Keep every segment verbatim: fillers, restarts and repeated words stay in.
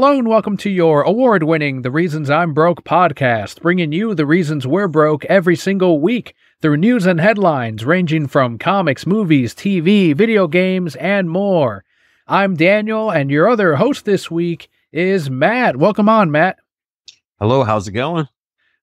Hello and welcome to your award-winning The Reasons I'm Broke podcast, bringing you the reasons we're broke every single week through news and headlines ranging from comics, movies, T V, video games, and more. I'm Daniel, and your other host this week is Matt. Welcome on, Matt. Hello, how's it going?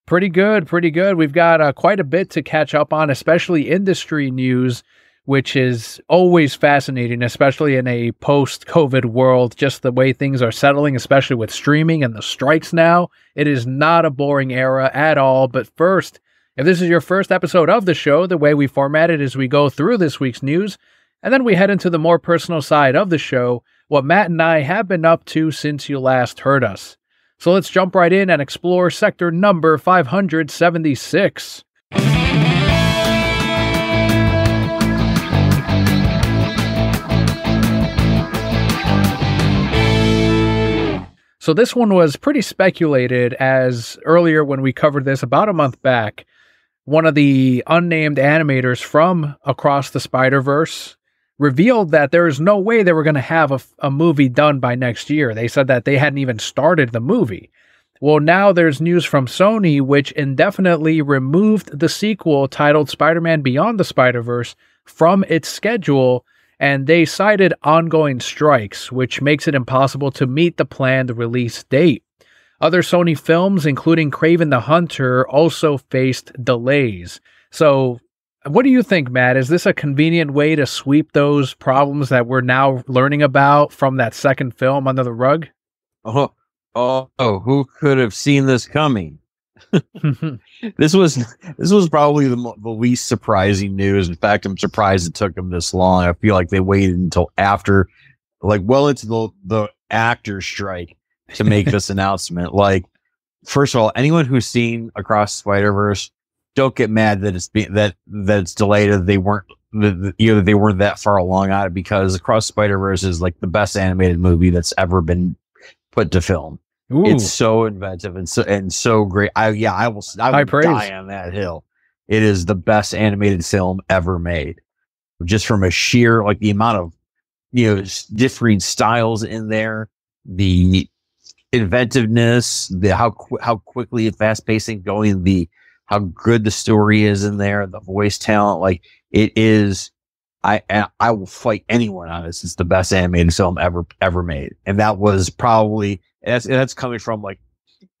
Pretty good, pretty good. We've got uh, quite a bit to catch up on, especially industry news, which is always fascinating, especially in a post-COVID world, just the way things are settling, especially with streaming and the strikes now. It is not a boring era at all. But first, if this is your first episode of the show, the way we format it is we go through this week's news, and then we head into the more personal side of the show, what Matt and I have been up to since you last heard us. So let's jump right in and explore sector number five hundred seventy-six. So this one was pretty speculated, as earlier when we covered this about a month back, one of the unnamed animators from Across the Spider-Verse revealed that there is no way they were going to have a, a movie done by next year. They said that they hadn't even started the movie. Well, now there's news from Sony, which indefinitely removed the sequel titled Spider-Man Beyond the Spider-Verse from its schedule, and they cited ongoing strikes, which makes it impossible to meet the planned release date. Other Sony films, including Craven the Hunter, also faced delays. So what do you think, Matt? Is this a convenient way to sweep those problems that we're now learning about from that second film under the rug? Oh, oh, oh who could have seen this coming? This was this was probably the, the least surprising news. In fact, I'm surprised it took them this long. I feel like they waited until after, like, well, it's the the actor strike to make this announcement. Like, first of all, anyone who's seen Across the Spider-Verse, don't get mad that it's be, that that it's delayed, or they weren't that, you know, they weren't that far along on it, because Across the Spider-Verse is like the best animated movie that's ever been put to film. Ooh. It's so inventive and so and so great. I yeah, I will. I will die on that hill. It is the best animated film ever made, just from a sheer, like, the amount of, you know, differing styles in there, the inventiveness, the how qu how quickly and fast pacing going, the how good the story is in there, the voice talent. Like, it is. I I will fight anyone on this. It's the best animated film ever ever made, and that was probably. That's that's coming from, like,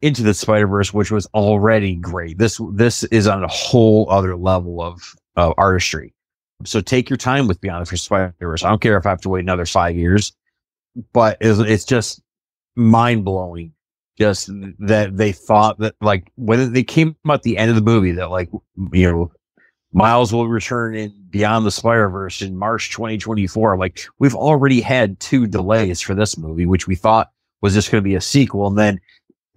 Into the Spider-Verse, which was already great. This this is on a whole other level of uh, artistry. So take your time with Beyond the Spider-Verse. I don't care if I have to wait another five years, but it's, it's just mind blowing. Just that they thought that, like, when they came out at the end of the movie, that, like, you know, Miles will return in Beyond the Spider-Verse in March twenty twenty-four. Like, we've already had two delays for this movie, which we thought was just going to be a sequel, and then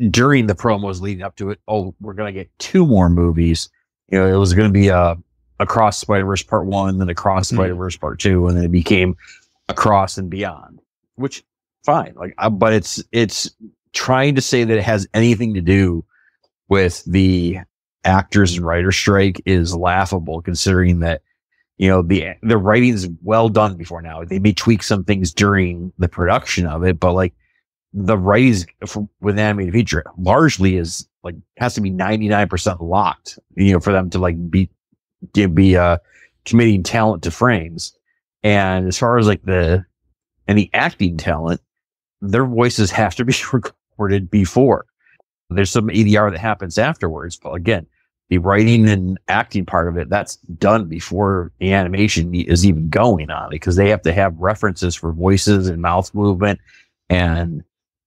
during the promos leading up to it, oh, we're going to get two more movies. You know, it was going to be uh, Across Spider-Verse Part One, then Across Spider-Verse Part Two, and then it became Across and Beyond. Which, fine, like, uh, but it's it's trying to say that it has anything to do with the actors and writer strike is laughable, considering that, you know, the the writing is well done before now. They may tweak some things during the production of it, but, like, the writing with animated feature largely is, like, has to be ninety-nine percent locked, you know, for them to, like, be, to be, uh, committing talent to frames. And as far as, like, the, any acting talent, their voices have to be recorded before. There's some A D R that happens afterwards, but again, the writing and acting part of it, that's done before the animation is even going on, because they have to have references for voices and mouth movement and,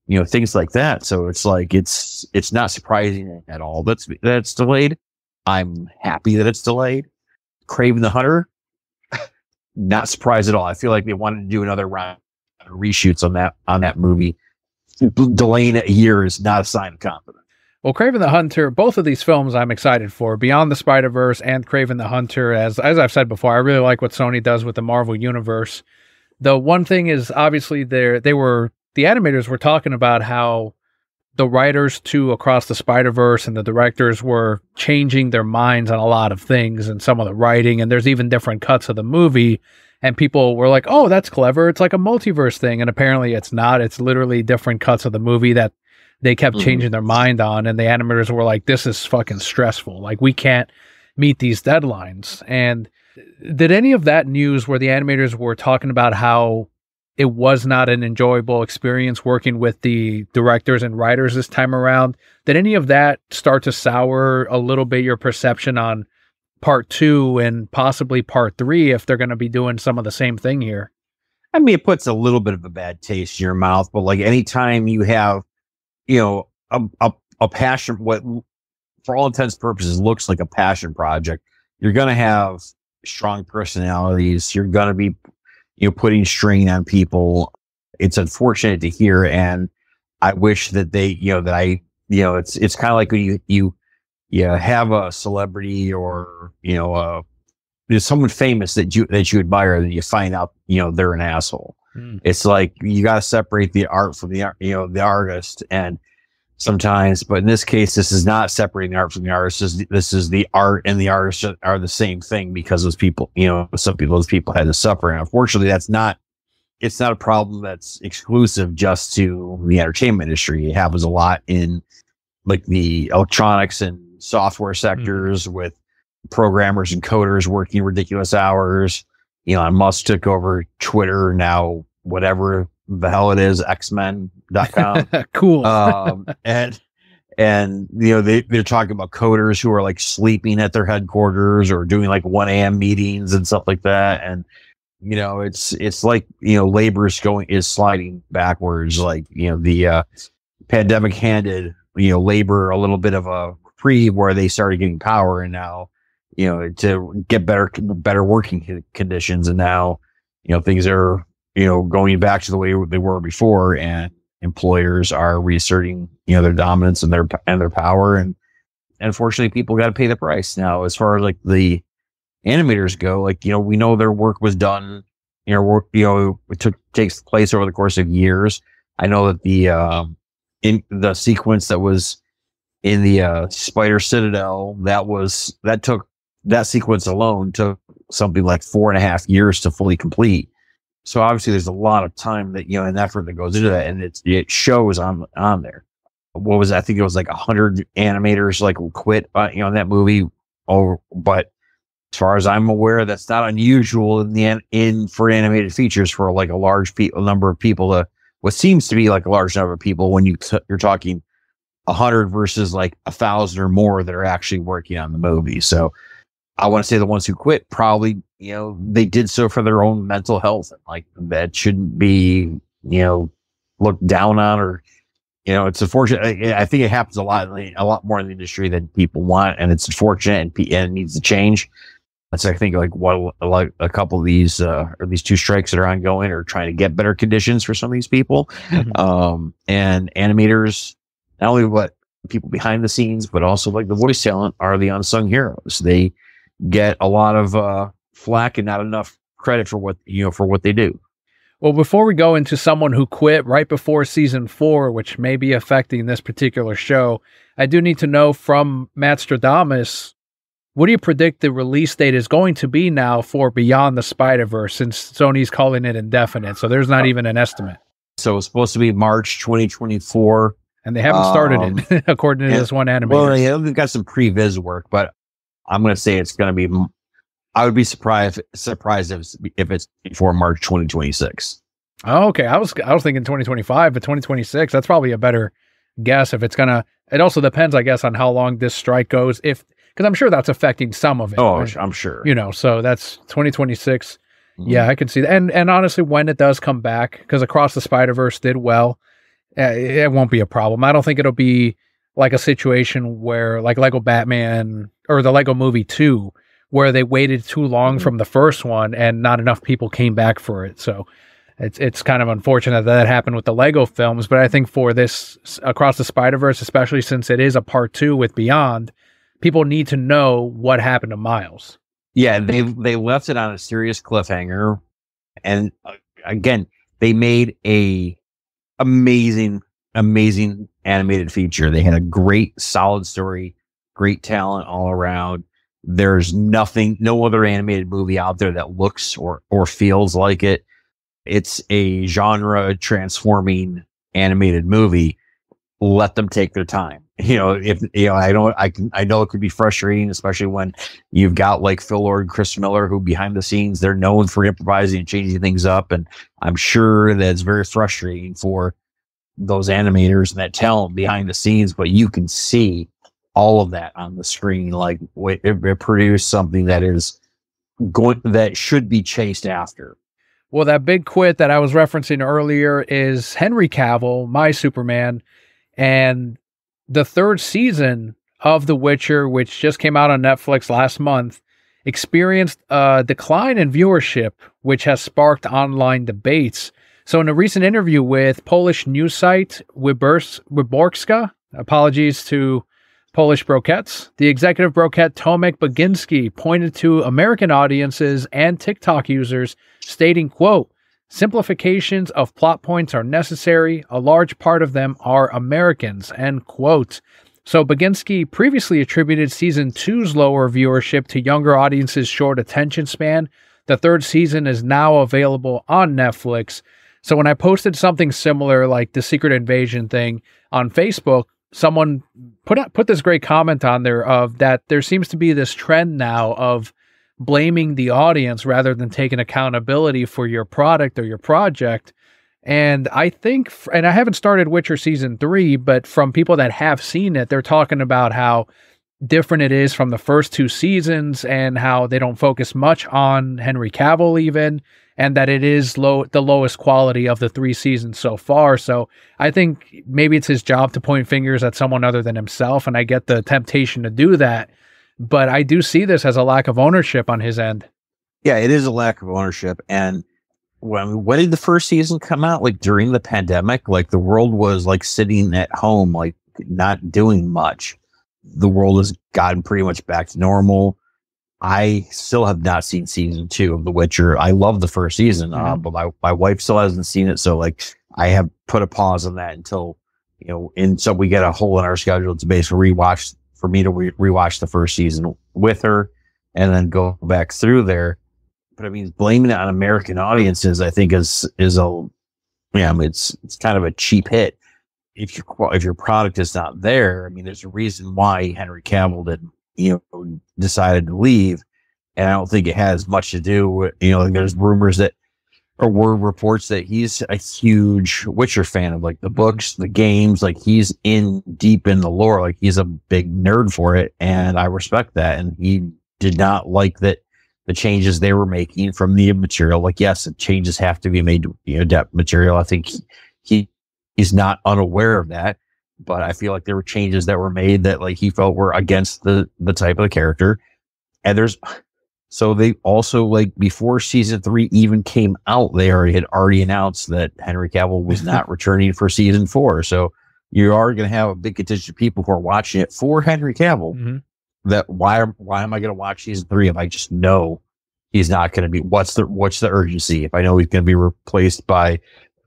you know, things like that. So it's like, it's, it's not surprising at all that's, that's delayed. I'm happy that it's delayed. Craven the Hunter, not surprised at all. I feel like they wanted to do another round of reshoots on that, on that movie. Delaying it a year is not a sign of confidence. Well, Craven the Hunter, both of these films I'm excited for, Beyond the Spider-Verse and Craven the Hunter. As, as I've said before, I really like what Sony does with the Marvel Universe. The one thing is, obviously, they're, they were, the animators were talking about how the writers to Across the Spider-Verse and the directors were changing their minds on a lot of things and some of the writing, and there's even different cuts of the movie. and people were like, oh, that's clever, it's like a multiverse thing. And apparently it's not. It's literally different cuts of the movie that they kept mm-hmm. changing their mind on. And the animators were like, this is fucking stressful. Like, we can't meet these deadlines. And did any of that news where the animators were talking about how it was not an enjoyable experience working with the directors and writers this time around, did any of that start to sour a little bit your perception on part two and possibly part three, if they're going to be doing some of the same thing here? I mean, it puts a little bit of a bad taste in your mouth, but like, anytime you have, you know, a, a, a passion, what for all intents and purposes looks like a passion project, you're going to have strong personalities. You're going to be, you know, putting strain on people. It's unfortunate to hear. And I wish that they, you know, that I, you know, it's, it's kind of like when you, you, you have a celebrity or, you know, uh, there's someone famous that you, that you admire, and you find out, you know, they're an asshole. Mm. It's like, you got to separate the art from the, you know, the artist. And sometimes, but in this case, this is not separating the art from the artist. This is, this is the art and the artist are the same thing, because those people, you know, some people, those people had to suffer. And unfortunately, that's not, it's not a problem that's exclusive just to the entertainment industry. It happens a lot in like the electronics and software sectors mm-hmm. with programmers and coders working ridiculous hours. Elon Musk took over Twitter, now whatever the hell it is, X Men dot com. Cool. Um, and, and, you know, they, they're talking about coders who are like sleeping at their headquarters or doing like one A M meetings and stuff like that. And, you know, it's, it's like, you know, labor is going, is sliding backwards. Like, you know, the uh, pandemic handed, you know, labor a little bit of a reprieve where they started getting power, and now, you know, to get better, better working conditions. And now, you know, things are, you know, going back to the way they were before, and employers are reasserting, you know, their dominance and their, and their power. And unfortunately, people got to pay the price. Now, as far as like the animators go, like, you know, we know their work was done, you know, work, you know, it took, takes place over the course of years. I know that the, um, in the sequence that was in the, uh, Spider Citadel, that was, that took, that sequence alone took something like four and a half years to fully complete. So obviously there's a lot of time that, you know, and effort that goes into that, and it's, it shows on, on there. What was, I think it was like a hundred animators like quit, uh, you know, in that movie. Oh, but as far as I'm aware, that's not unusual in the, in for animated features for like a large pe- number of people to, what seems to be like a large number of people when you t- you're talking a hundred versus like a thousand or more that are actually working on the movie. So I want to say the ones who quit probably, you know, they did so for their own mental health. Like, that shouldn't be, you know, looked down on, or, you know, it's unfortunate. I, I think it happens a lot, a lot more in the industry than people want, and it's unfortunate, and, P- and it needs to change. That's, I think, like what like a couple of these, uh, or these two strikes that are ongoing, are trying to get better conditions for some of these people. Mm-hmm. Um, and animators, not only what people behind the scenes, but also like the voice talent, are the unsung heroes. They get a lot of, uh, flack and not enough credit for what, you know, for what they do. Well, before we go into someone who quit right before season four, which may be affecting this particular show, I do need to know from Matt Stradamus, what do you predict the release date is going to be now for Beyond the Spider-Verse, since Sony's calling it indefinite? So there's not even an estimate. So it's supposed to be March twenty twenty-four. And they haven't started um, it, according to and, this one animator. Well, yeah, they've got some pre-viz work, but I'm going to say it's going to be... I would be surprised surprised if it's, if it's before March twenty twenty-six. Oh, okay. I was I was thinking twenty twenty-five, but twenty twenty-six, that's probably a better guess if it's going to... It also depends, I guess, on how long this strike goes, if because I'm sure that's affecting some of it. Oh, right? I'm sure. You know, so that's twenty twenty-six. Mm-hmm. Yeah, I can see that. And, and honestly, when it does come back, because Across the Spider-Verse did well, uh, it, it won't be a problem. I don't think it'll be like a situation where, like Lego Batman or the Lego Movie two, where they waited too long from the first one and not enough people came back for it. So it's it's kind of unfortunate that that happened with the Lego films, but I think for this Across the Spider-Verse, especially since it is a part two with Beyond, people need to know what happened to Miles. Yeah, they they left it on a serious cliffhanger. And uh, again, they made a amazing, amazing animated feature. They had a great, solid story, great talent all around. There's nothing, no other animated movie out there that looks or, or feels like it. It's a genre transforming animated movie. Let them take their time. You know, if, you know, I don't, I can, I know it could be frustrating, especially when you've got like Phil Lord and Chris Miller, who behind the scenes, they're known for improvising and changing things up. And I'm sure that's very frustrating for those animators and that talent behind the scenes, but you can see all of that on the screen. Like it, it produced something that is going, that should be chased after. Well, that big quit that I was referencing earlier is Henry Cavill, my Superman. And the third season of The Witcher, which just came out on Netflix last month, experienced a decline in viewership, which has sparked online debates. So in a recent interview with Polish news site Wyborcza, apologies to Polish brokettes, the executive brokette Tomek Baginski pointed to American audiences and TikTok users stating, quote, "Simplifications of plot points are necessary. A large part of them are Americans," end quote. So Baginski previously attributed season two's lower viewership to younger audiences' short attention span. The third season is now available on Netflix. So when I posted something similar, like the Secret Invasion thing on Facebook, someone put out, put this great comment on there of that there seems to be this trend now of blaming the audience rather than taking accountability for your product or your project. And I think, and I haven't started Witcher season three, but from people that have seen it, they're talking about how different it is from the first two seasons and how they don't focus much on Henry Cavill even, and that it is low, the lowest quality of the three seasons so far. So I think maybe it's his job to point fingers at someone other than himself. And I get the temptation to do that. But I do see this as a lack of ownership on his end. Yeah, it is a lack of ownership. And when, when did the first season come out? Like during the pandemic, like the world was like sitting at home, like not doing much. The world has gotten pretty much back to normal. I still have not seen season two of The Witcher. I love the first season, mm-hmm. uh, but my, my wife still hasn't seen it. So like I have put a pause on that until, you know, and so we get a hole in our schedule to basically rewatch for me to re rewatch the first season with her and then go back through there. But I mean, blaming it on American audiences, I think is, is a, yeah, I mean, it's, it's kind of a cheap hit. If your, if your product is not there, I mean, there's a reason why Henry Cavill didn't, you know, decided to leave. And I don't think it has much to do with, you know, like there's rumors that, or were reports that he's a huge Witcher fan of like the books, the games, like he's in deep in the lore. Like he's a big nerd for it. And I respect that. And he did not like that the changes they were making from the material. Like, yes, the changes have to be made to, you know, depth material. I think he, he is not unaware of that, but I feel like there were changes that were made that like he felt were against the, the type of the character. And there's, so they also, like, before season three even came out, they already had already announced that Henry Cavill was not returning for season four. So you are going to have a big contingent of people who are watching it for Henry Cavill. Mm-hmm. That why why am I going to watch season three if I just know he's not going to be? What's the what's the urgency if I know he's going to be replaced by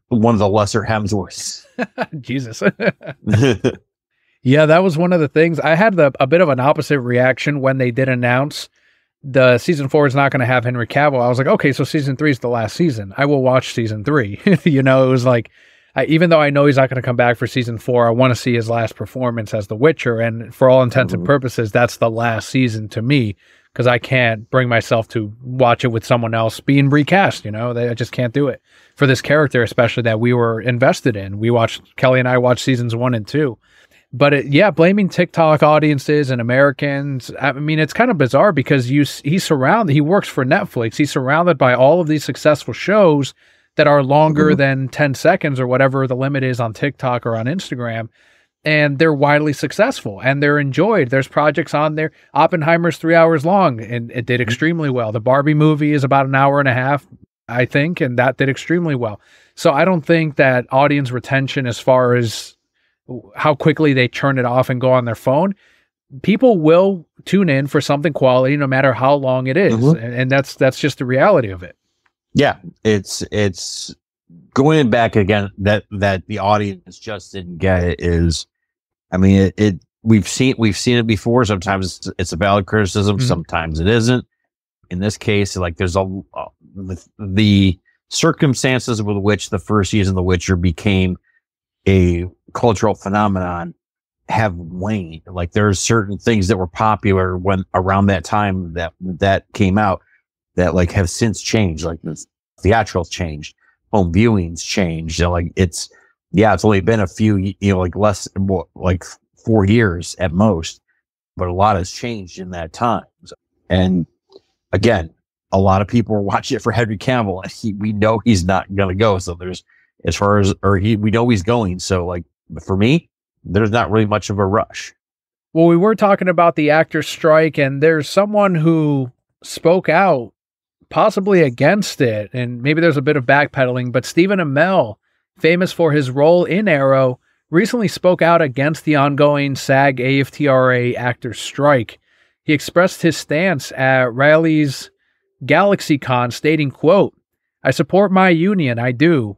one of the lesser Hemsworths? Jesus. Yeah, that was one of the things. I had the, a bit of an opposite reaction when they did announce the season four is not going to have Henry Cavill. I was like, okay, so season three is the last season. I will watch season three. You know, it was like, I, even though I know he's not going to come back for season four, I want to see his last performance as The Witcher. And for all intents mm-hmm. and purposes, that's the last season to me, because I can't bring myself to watch it with someone else being recast. You know, they, I just can't do it for this character, especially that we were invested in. We watched, Kelly and I watched seasons one and two. But it, yeah, blaming TikTok audiences and Americans. I mean, it's kind of bizarre because you he's surrounded. He works for Netflix. He's surrounded by all of these successful shows that are longer mm-hmm. than ten seconds or whatever the limit is on TikTok or on Instagram. And they're widely successful and they're enjoyed. There's projects on there. Oppenheimer's three hours long and it did extremely well. The Barbie movie is about an hour and a half, I think, and that did extremely well. So I don't think that audience retention as far as how quickly they turn it off and go on their phone. People will tune in for something quality, no matter how long it is. Mm-hmm. And that's, that's just the reality of it. Yeah. It's, it's going back again, that, that the audience just didn't get it is, I mean, it, it we've seen we've seen it before. Sometimes it's, it's a valid criticism. Mm-hmm. Sometimes it isn't. In this case, like there's a uh, the, the circumstances with which the first season of The Witcher became a cultural phenomenon have waned. Like there's certain things that were popular when around that time that that came out that like have since changed. Like the theatrical's changed, home viewings changed, and like it's yeah, it's only been a few, you know, like less more, like four years at most, but a lot has changed in that time. So, and again, a lot of people are watching it for Henry Cavill. And he, we know he's not going to go. So there's, as far as, or he, we know he's going. So like for me, there's not really much of a rush. Well, we were talking about the actors' strike, and there's someone who spoke out possibly against it. And maybe there's a bit of backpedaling, but Stephen Amell, famous for his role in Arrow, recently spoke out against the ongoing SAG-A F T R A actors' strike. He expressed his stance at rallies GalaxyCon, stating, quote, "I support my union, I do,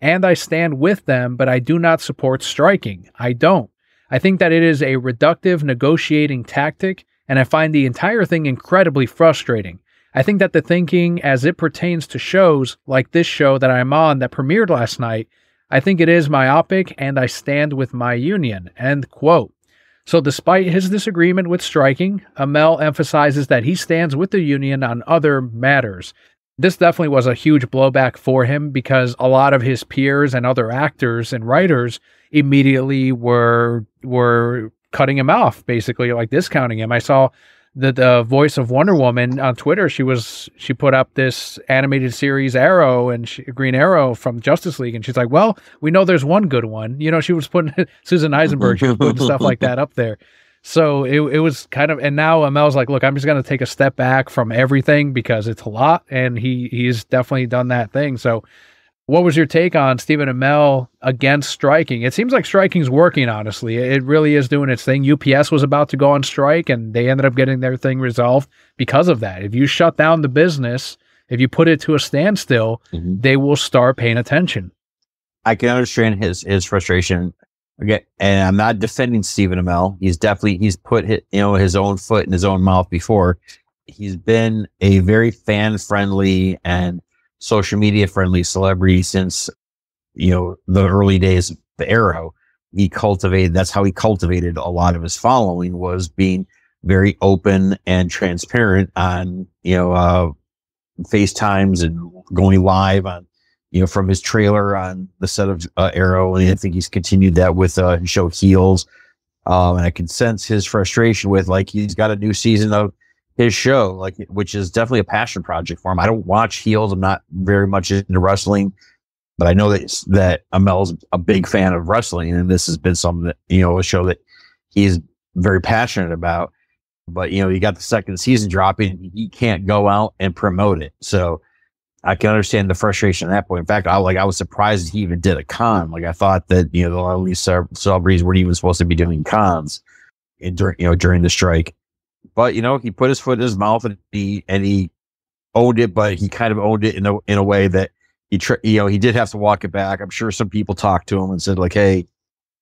and I stand with them, but I do not support striking. I don't. I think that it is a reductive negotiating tactic, and I find the entire thing incredibly frustrating. I think that the thinking as it pertains to shows like this show that I'm on that premiered last night, I think it is myopic, and I stand with my union," end quote. So despite his disagreement with striking, Amell emphasizes that he stands with the union on other matters. This definitely was a huge blowback for him because a lot of his peers and other actors and writers immediately were were cutting him off, basically, like discounting him. I saw the, the voice of Wonder Woman on Twitter. She was she put up this animated series Arrow and she, Green Arrow from Justice League, and she's like, "Well, we know there's one good one." You know, she was putting Susan Eisenberg, she was putting stuff like that up there. So it it was kind of, and now Amell's like, "Look, I'm just going to take a step back from everything because it's a lot," and he he's definitely done that thing. So what was your take on Stephen Amell against striking? It seems like striking's working, honestly. It really is doing its thing. U P S was about to go on strike, and they ended up getting their thing resolved because of that. If you shut down the business, if you put it to a standstill, mm-hmm. they will start paying attention. I can understand his his frustration. Again, and I'm not defending Stephen Amell. He's definitely he's put his, you know his own foot in his own mouth before. He's been a very fan friendly and social media friendly celebrity since, you know, the early days of the Arrow. He cultivated, that's how he cultivated a lot of his following, was being very open and transparent on, you know, uh, FaceTimes and going live on, you know, from his trailer on the set of uh, Arrow. And I think he's continued that with uh, his show Heels. Um, and I can sense his frustration with, like, he's got a new season of his show, like, which is definitely a passion project for him. I don't watch Heels. I'm not very much into wrestling, but I know that that Amell's a big fan of wrestling, and this has been something that, you know, a show that he's very passionate about. But, you know, you got the second season dropping, and he can't go out and promote it. So I can understand the frustration at that point. In fact, I like I was surprised he even did a con. Like I thought that, you know, all these celebrities weren't even supposed to be doing cons in, during you know during the strike. But, you know, he put his foot in his mouth, and he and he owned it, but he kind of owned it in a in a way that he tri you know he did have to walk it back. I'm sure some people talked to him and said, like, "Hey,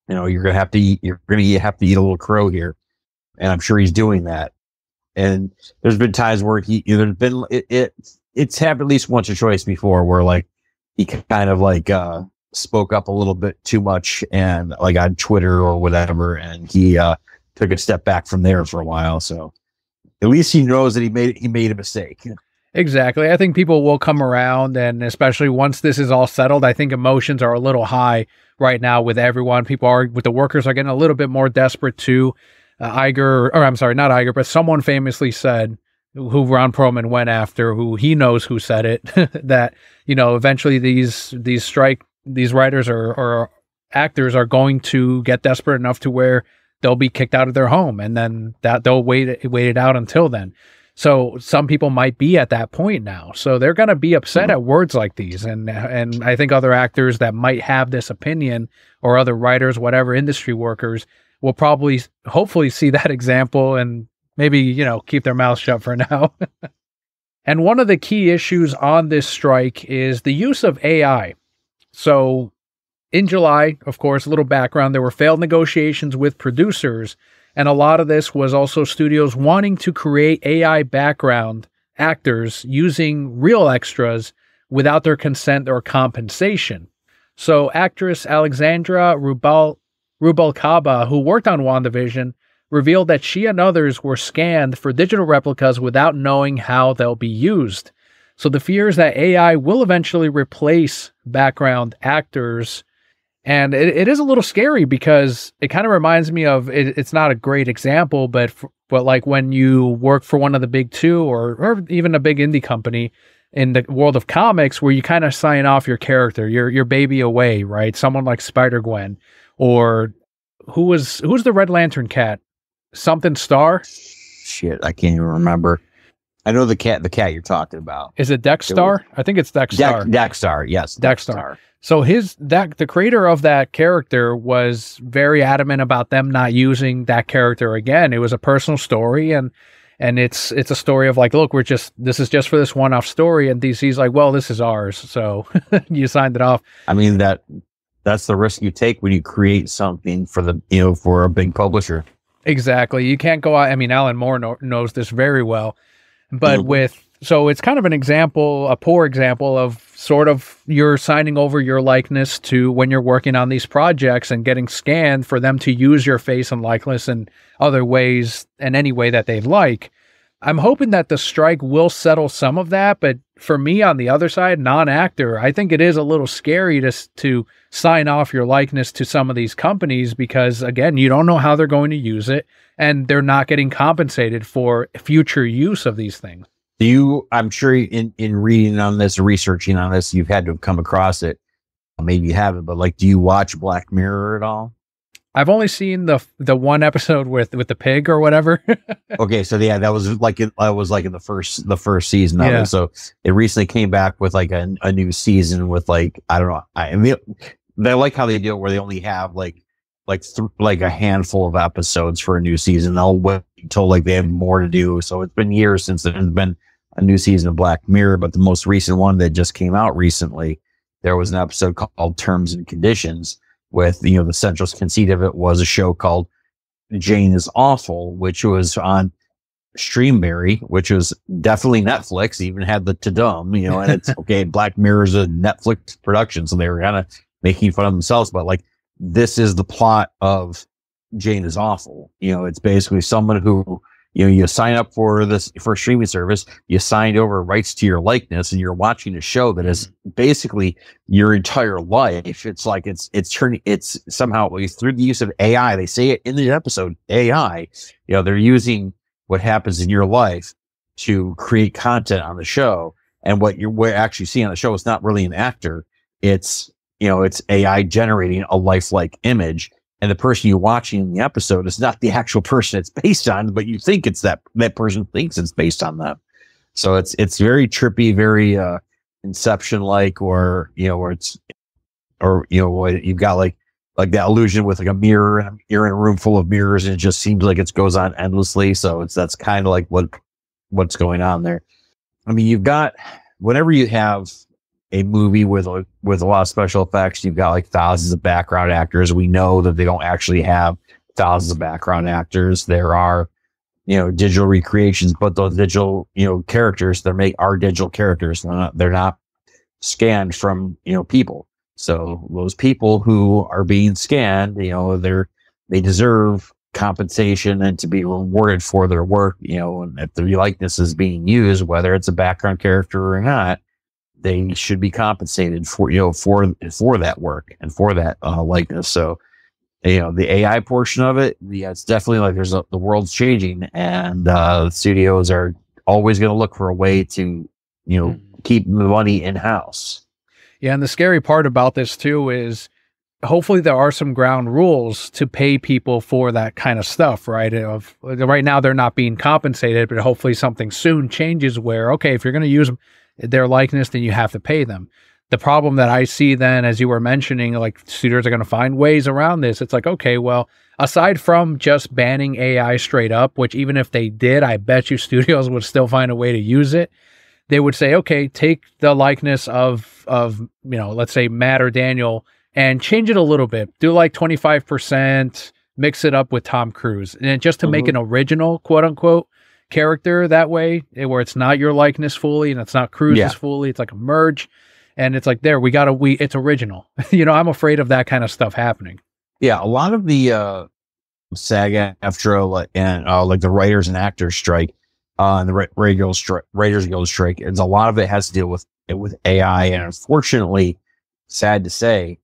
you know, you're gonna have to eat, you're gonna have to eat a little crow here," and I'm sure he's doing that. And there's been times where he you know, there's been it, it it's happened at least once or twice before where, like, he kind of like uh, spoke up a little bit too much, and like on Twitter or whatever, and he uh, took a step back from there for a while. So at least he knows that he made he made a mistake. Exactly. I think people will come around, and especially once this is all settled, I think emotions are a little high right now with everyone. People are, with the workers, are getting a little bit more desperate too. Uh, Iger, or I'm sorry, not Iger, but someone famously said, who Ron Perlman went after, who he knows who said it, that, you know, eventually these these strike these writers or, or actors are going to get desperate enough to where they'll be kicked out of their home, and then that they'll wait wait it out until then. So some people might be at that point now. So they're going to be upset at words like these, and and I think other actors that might have this opinion, or other writers, whatever, industry workers, will probably hopefully see that example and maybe, you know, keep their mouths shut for now. And one of the key issues on this strike is the use of A I. So In July, of course, a little background, there were failed negotiations with producers, and a lot of this was also studios wanting to create A I background actors using real extras without their consent or compensation. So actress Alexandra Rubal Rubalcaba, who worked on WandaVision, revealed that she and others were scanned for digital replicas without knowing how they'll be used. So the fear is that A I will eventually replace background actors. And it, it is a little scary because it kind of reminds me of, it, it's not a great example, but, for, but like when you work for one of the big two or, or even a big indie company in the world of comics where you kind of sign off your character, your, your baby away, right? Someone like Spider-Gwen or who was, who's the Red Lantern cat? Something Star? Shit, I can't even remember. I know the cat, the cat you're talking about. Is it Dexstar? It I think it's Dexstar. De Dexstar, yes. Dexstar. Dexstar. So his that the creator of that character was very adamant about them not using that character again. It was a personal story, and and it's it's a story of like, look, we're just this is just for this one-off story, and D C's like, well, this is ours, so you signed it off. I mean that that's the risk you take when you create something for the you know for a big publisher. Exactly. You can't go out. I mean, Alan Moore no, knows this very well. But with, so it's kind of an example, a poor example of sort of you're signing over your likeness to when you're working on these projects and getting scanned for them to use your face and likeness in other ways and any way that they'd like. I'm hoping that the strike will settle some of that. But for me on the other side, non-actor, I think it is a little scary to, to sign off your likeness to some of these companies because, again, you don't know how they're going to use it. And they're not getting compensated for future use of these things. Do you, I'm sure in, in reading on this, researching on this, you've had to have come across it. Maybe you haven't, but like, do you watch Black Mirror at all? I've only seen the, the one episode with, with the pig or whatever. Okay. So yeah, that was like, it I was like in the first, the first season of yeah. it. So it recently came back with like a, a new season with like, I don't know. I, I mean, they like how they do it where they only have like, like th like a handful of episodes for a new season. They'll wait until like they have more to do. So it's been years since there's been a new season of Black Mirror, but the most recent one that just came out recently, there was an episode called Terms and Conditions with, you know, the central conceit of it was a show called Jane is Awful, which was on Streamberry, which was definitely Netflix, even had the ta-dum, you know, and it's okay. Black Mirror is a Netflix production. So they were kind of making fun of themselves, but like, this is the plot of Jane is Awful. You know, it's basically someone who, you know, you sign up for this for a streaming service, you signed over rights to your likeness, and you're watching a show that is basically your entire life. It's like it's it's turning it's somehow through the use of A I. They say it in the episode A I. You know, they're using what happens in your life to create content on the show, and what you're we're actually seeing on the show is not really an actor. It's You know, it's A I generating a lifelike image, and the person you're watching in the episode is not the actual person it's based on, but you think it's that that person thinks it's based on them. So it's it's very trippy, very uh, Inception-like, or you know, or it's or you know, you've got like like that illusion with like a mirror, you're in a room full of mirrors, and it just seems like it goes on endlessly. So it's that's kind of like what what's going on there. I mean, you've got whenever you have a movie with a, with a lot of special effects, you've got like thousands of background actors. We know that they don't actually have thousands of background actors. There are, you know, digital recreations, but those digital, you know, characters they're make are digital characters. They're not, they're not scanned from, you know, people. So those people who are being scanned, you know, they're, they deserve compensation and to be rewarded for their work, you know, and if the likeness is being used, whether it's a background character or not, they should be compensated for, you know, for, for that work and for that uh, likeness. So, you know, the A I portion of it, yeah, it's definitely like there's a, the world's changing, and uh, studios are always going to look for a way to, you know, keep the money in house. Yeah. And the scary part about this too is hopefully there are some ground rules to pay people for that kind of stuff, right? Of right now they're not being compensated, but hopefully something soon changes where, okay, if you're going to use them, their likeness, then you have to pay them. The problem that I see then, as you were mentioning, like studios are going to find ways around this. It's like, okay, well, aside from just banning A I straight up, which even if they did, I bet you studios would still find a way to use it. They would say, okay, take the likeness of, of, you know, let's say Matt or Daniel and change it a little bit. Do like twenty-five percent, mix it up with Tom Cruise. And just to mm-hmm. make an original, quote unquote, character that way, where it's not your likeness fully and it's not Cruise's yeah. fully. It's like a merge. And it's like, there, we got to, we, it's original. You know, I'm afraid of that kind of stuff happening. Yeah. A lot of the uh, SAG-AFTRA and uh, like the writers and actors strike, uh, and the Ra- Ra- Stri- Writers Guild strike, and a lot of it has to deal with with A I. And unfortunately, sad to say,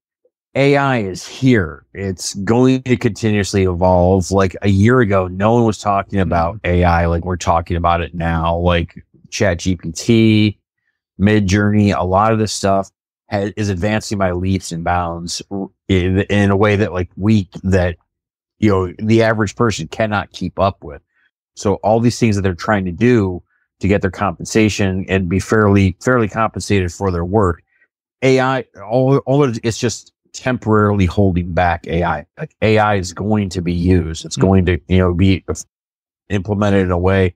A I is here. It's going to continuously evolve. Like a year ago, no one was talking about A I like we're talking about it now. Like Chat G P T, Mid-Journey, a lot of this stuff has, is advancing by leaps and bounds in, in a way that like we, that, you know, the average person cannot keep up with. So all these things that they're trying to do to get their compensation and be fairly, fairly compensated for their work, A I, all, all it, it's just temporarily holding back A I. Like A I is going to be used. It's mm-hmm. going to, you know, be implemented in a way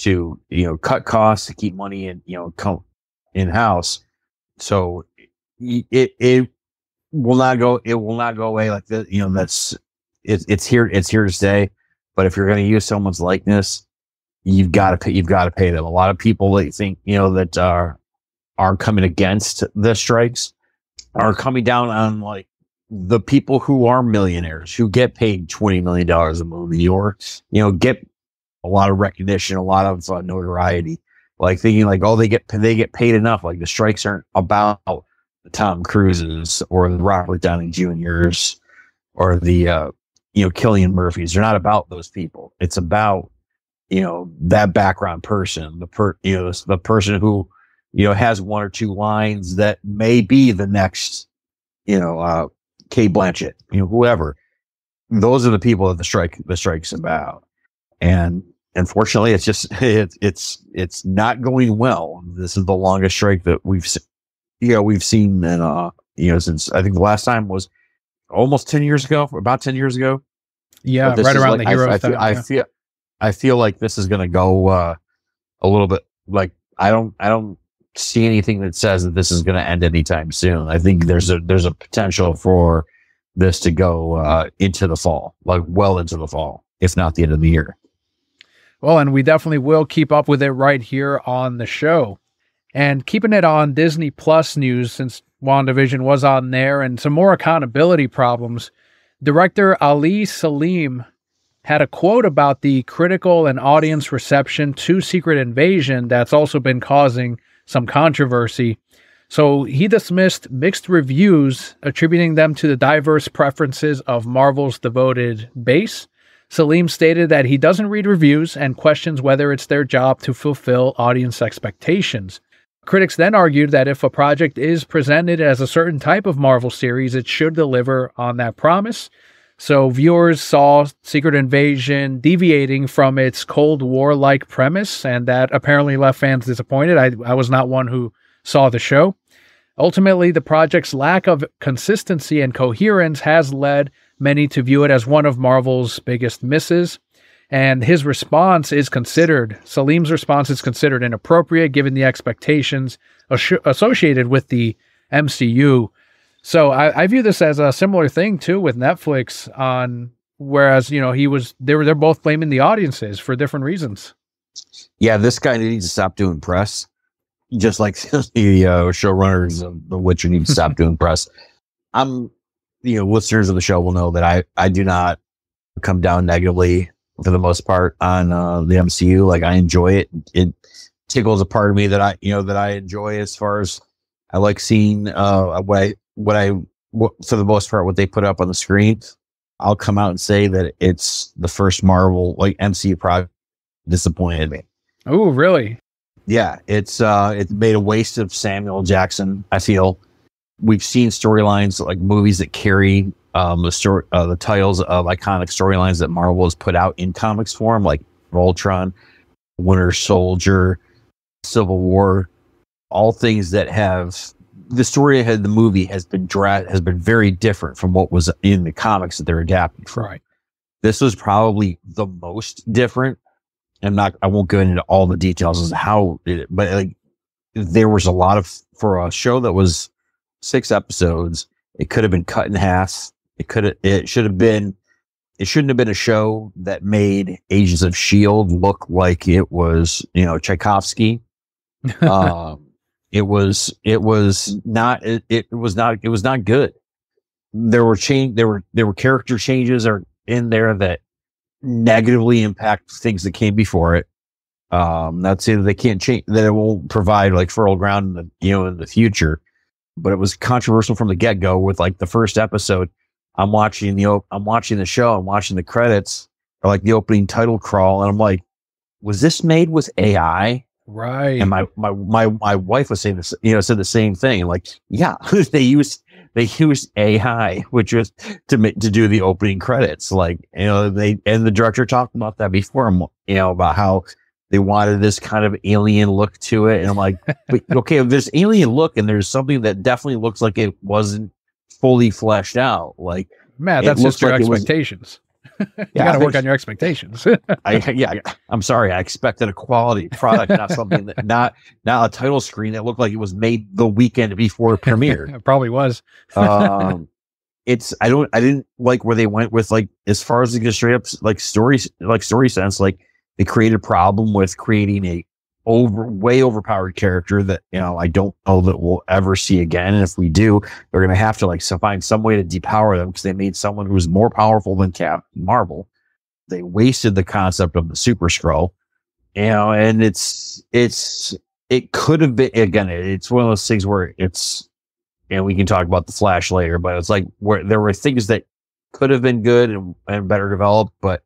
to, you know, cut costs, to keep money in, you know, come in-house. So it, it will not go, it will not go away like that. You know, that's, it, it's here, it's here to stay. But if you're going to use someone's likeness, you've got to pay, you've got to pay them. A lot of people that think, you know, that are, are coming against the strikes are coming down on like the people who are millionaires, who get paid twenty million dollars a movie, or, you know, get a lot of recognition, a lot of uh, notoriety, like thinking like, oh, they get, they get paid enough. Like the strikes aren't about the Tom Cruises or the Robert Downey Juniors or the, uh, you know, Cillian Murphys. They're not about those people. It's about, you know, that background person, the per, you know, the person who, you know, has one or two lines that may be the next, you know, uh, Cate Blanchett, you know, whoever. Those are the people that the strike, the strike's about. And unfortunately, it's just, it, it's, it's not going well. This is the longest strike that we've, you know, we've seen in, uh, you know, since I think the last time was almost ten years ago, about ten years ago. Yeah. Right around like, the heroes. I, I, feel, I feel, I feel like this is going to go, uh, a little bit like, I don't, I don't, see anything that says that this is going to end anytime soon. I think there's a there's a potential for this to go uh, into the fall, like well into the fall, if not the end of the year. Well, and we definitely will keep up with it right here on the show. And keeping it on Disney Plus news, since WandaVision was on there and some more accountability problems, director Ali Selim had a quote about the critical and audience reception to Secret Invasion that's also been causing some controversy. So he dismissed mixed reviews, attributing them to the diverse preferences of Marvel's devoted base. Selim stated that he doesn't read reviews and questions whether it's their job to fulfill audience expectations. Critics then argued that if a project is presented as a certain type of Marvel series, it should deliver on that promise. So viewers saw Secret Invasion deviating from its Cold War-like premise, and that apparently left fans disappointed. I, I was not one who saw the show. Ultimately, the project's lack of consistency and coherence has led many to view it as one of Marvel's biggest misses. And his response is considered, Salim's response is considered inappropriate, given the expectations as- associated with the M C U. So I, I view this as a similar thing too with Netflix on, whereas, you know, he was, they were, they're both blaming the audiences for different reasons. Yeah. This guy needs to stop doing press. Just like the uh, showrunners of The Witcher need to stop doing press. I'm, you know, listeners of the show will know that I, I do not come down negatively for the most part on uh, the M C U. Like I enjoy it. It tickles a part of me that I, you know, that I enjoy as far as I like seeing uh, what I, what I, what, for the most part, what they put up on the screen. I'll come out and say that it's the first Marvel, like M C U project disappointed me. Oh, really? Yeah. It's, uh, it's made a waste of Samuel L. Jackson. I feel we've seen storylines like movies that carry, um, the story, uh, the titles of iconic storylines that Marvel has put out in comics form, like Voltron, Winter Soldier, Civil War, all things that have, the story ahead of the movie has been dra- has been very different from what was in the comics that they're adapting from. Right. This was probably the most different. I'm not, I won't go into all the details as to how it did, but like there was a lot of, for a show that was six episodes, It could have been cut in half. It could have, it should have been, it shouldn't have been a show that made Agents of S H I E L D look like it was, you know, Tchaikovsky. um, it was, it was not, it, it was not, it was not good. There were change, there were, there were character changes are in there that negatively impact things that came before it. Um, not to say that they can't change, that it won't provide like fertile ground in the, you know, in the future, but it was controversial from the get go with like the first episode. I'm watching the, I'm watching the show. I'm watching the credits or like the opening title crawl. And I'm like, was this made with A I? Right. And my, my, my, my wife was saying this, you know, said the same thing. Like, yeah, they used, they used A I, which was to make, to do the opening credits. Like, you know, they, and the director talked about that before, you know, about how they wanted this kind of alien look to it. And I'm like, but, okay, if there's alien look and there's something that definitely looks like it wasn't fully fleshed out, like, man, that's just your like expectations. You yeah, got to work on your expectations. I, yeah, I'm sorry. I expected a quality product, not something that not not a title screen that looked like it was made the weekend before it premiered. It probably was. um, it's I don't I didn't like where they went with like as far as the straight up like stories like story sense. Like they created a problem with creating a over way overpowered character that, you know, I don't know that we'll ever see again. And if we do, they're going to have to like find some way to depower them because they made someone who was more powerful than Captain Marvel. They wasted the concept of the Super Scroll, you know, and it's, it's, it could have been, again, it's one of those things where it's, and we can talk about the Flash later, but it's like where there were things that could have been good and, and better developed. But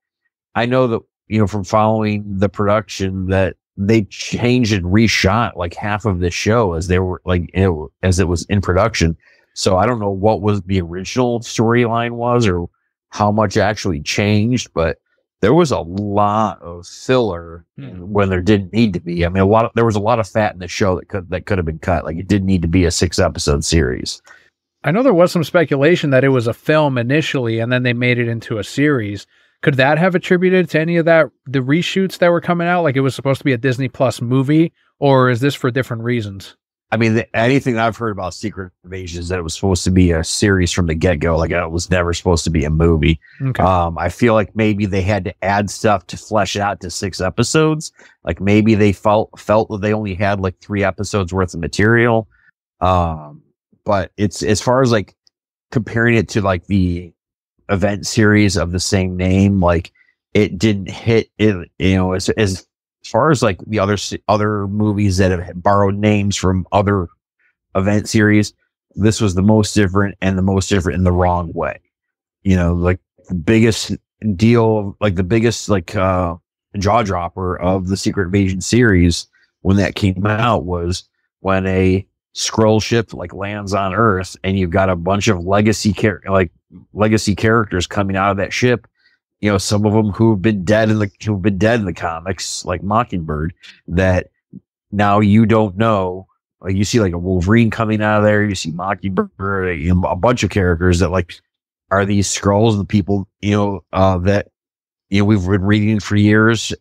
I know that, you know, from following the production that they changed and reshot like half of the show as they were like, it, as it was in production. So I don't know what was the original storyline was or how much actually changed, but there was a lot of filler hmm. when there didn't need to be. I mean, a lot of, there was a lot of fat in the show that could, that could have been cut. Like it didn't need to be a six episode series. I know there was some speculation that it was a film initially, and then they made it into a series. Could that have attributed to any of that, the reshoots that were coming out? Like it was supposed to be a Disney Plus movie, or is this for different reasons? I mean, the, anything I've heard about Secret Invasion is that it was supposed to be a series from the get-go. Like it was never supposed to be a movie. Okay. Um, I feel like maybe they had to add stuff to flesh it out to six episodes. Like maybe they felt, felt that they only had like three episodes worth of material. Um, but it's as far as like comparing it to like the event series of the same name, like it didn't hit it, you know, as, as far as like the other other movies that have borrowed names from other event series. This was the most different, and the most different in the wrong way, you know. Like the biggest deal, like the biggest like uh jaw dropper of the Secret Invasion series when that came out was when a Skrull ship like lands on Earth, and you've got a bunch of legacy char- like legacy characters coming out of that ship, you know, some of them who've been dead in the who've been dead in the comics, like Mockingbird, that now you don't know. Like you see like a Wolverine coming out of there, you see Mockingbird, you know, a bunch of characters that like are these Skrulls, the people, you know, uh that, you know, we've been reading for years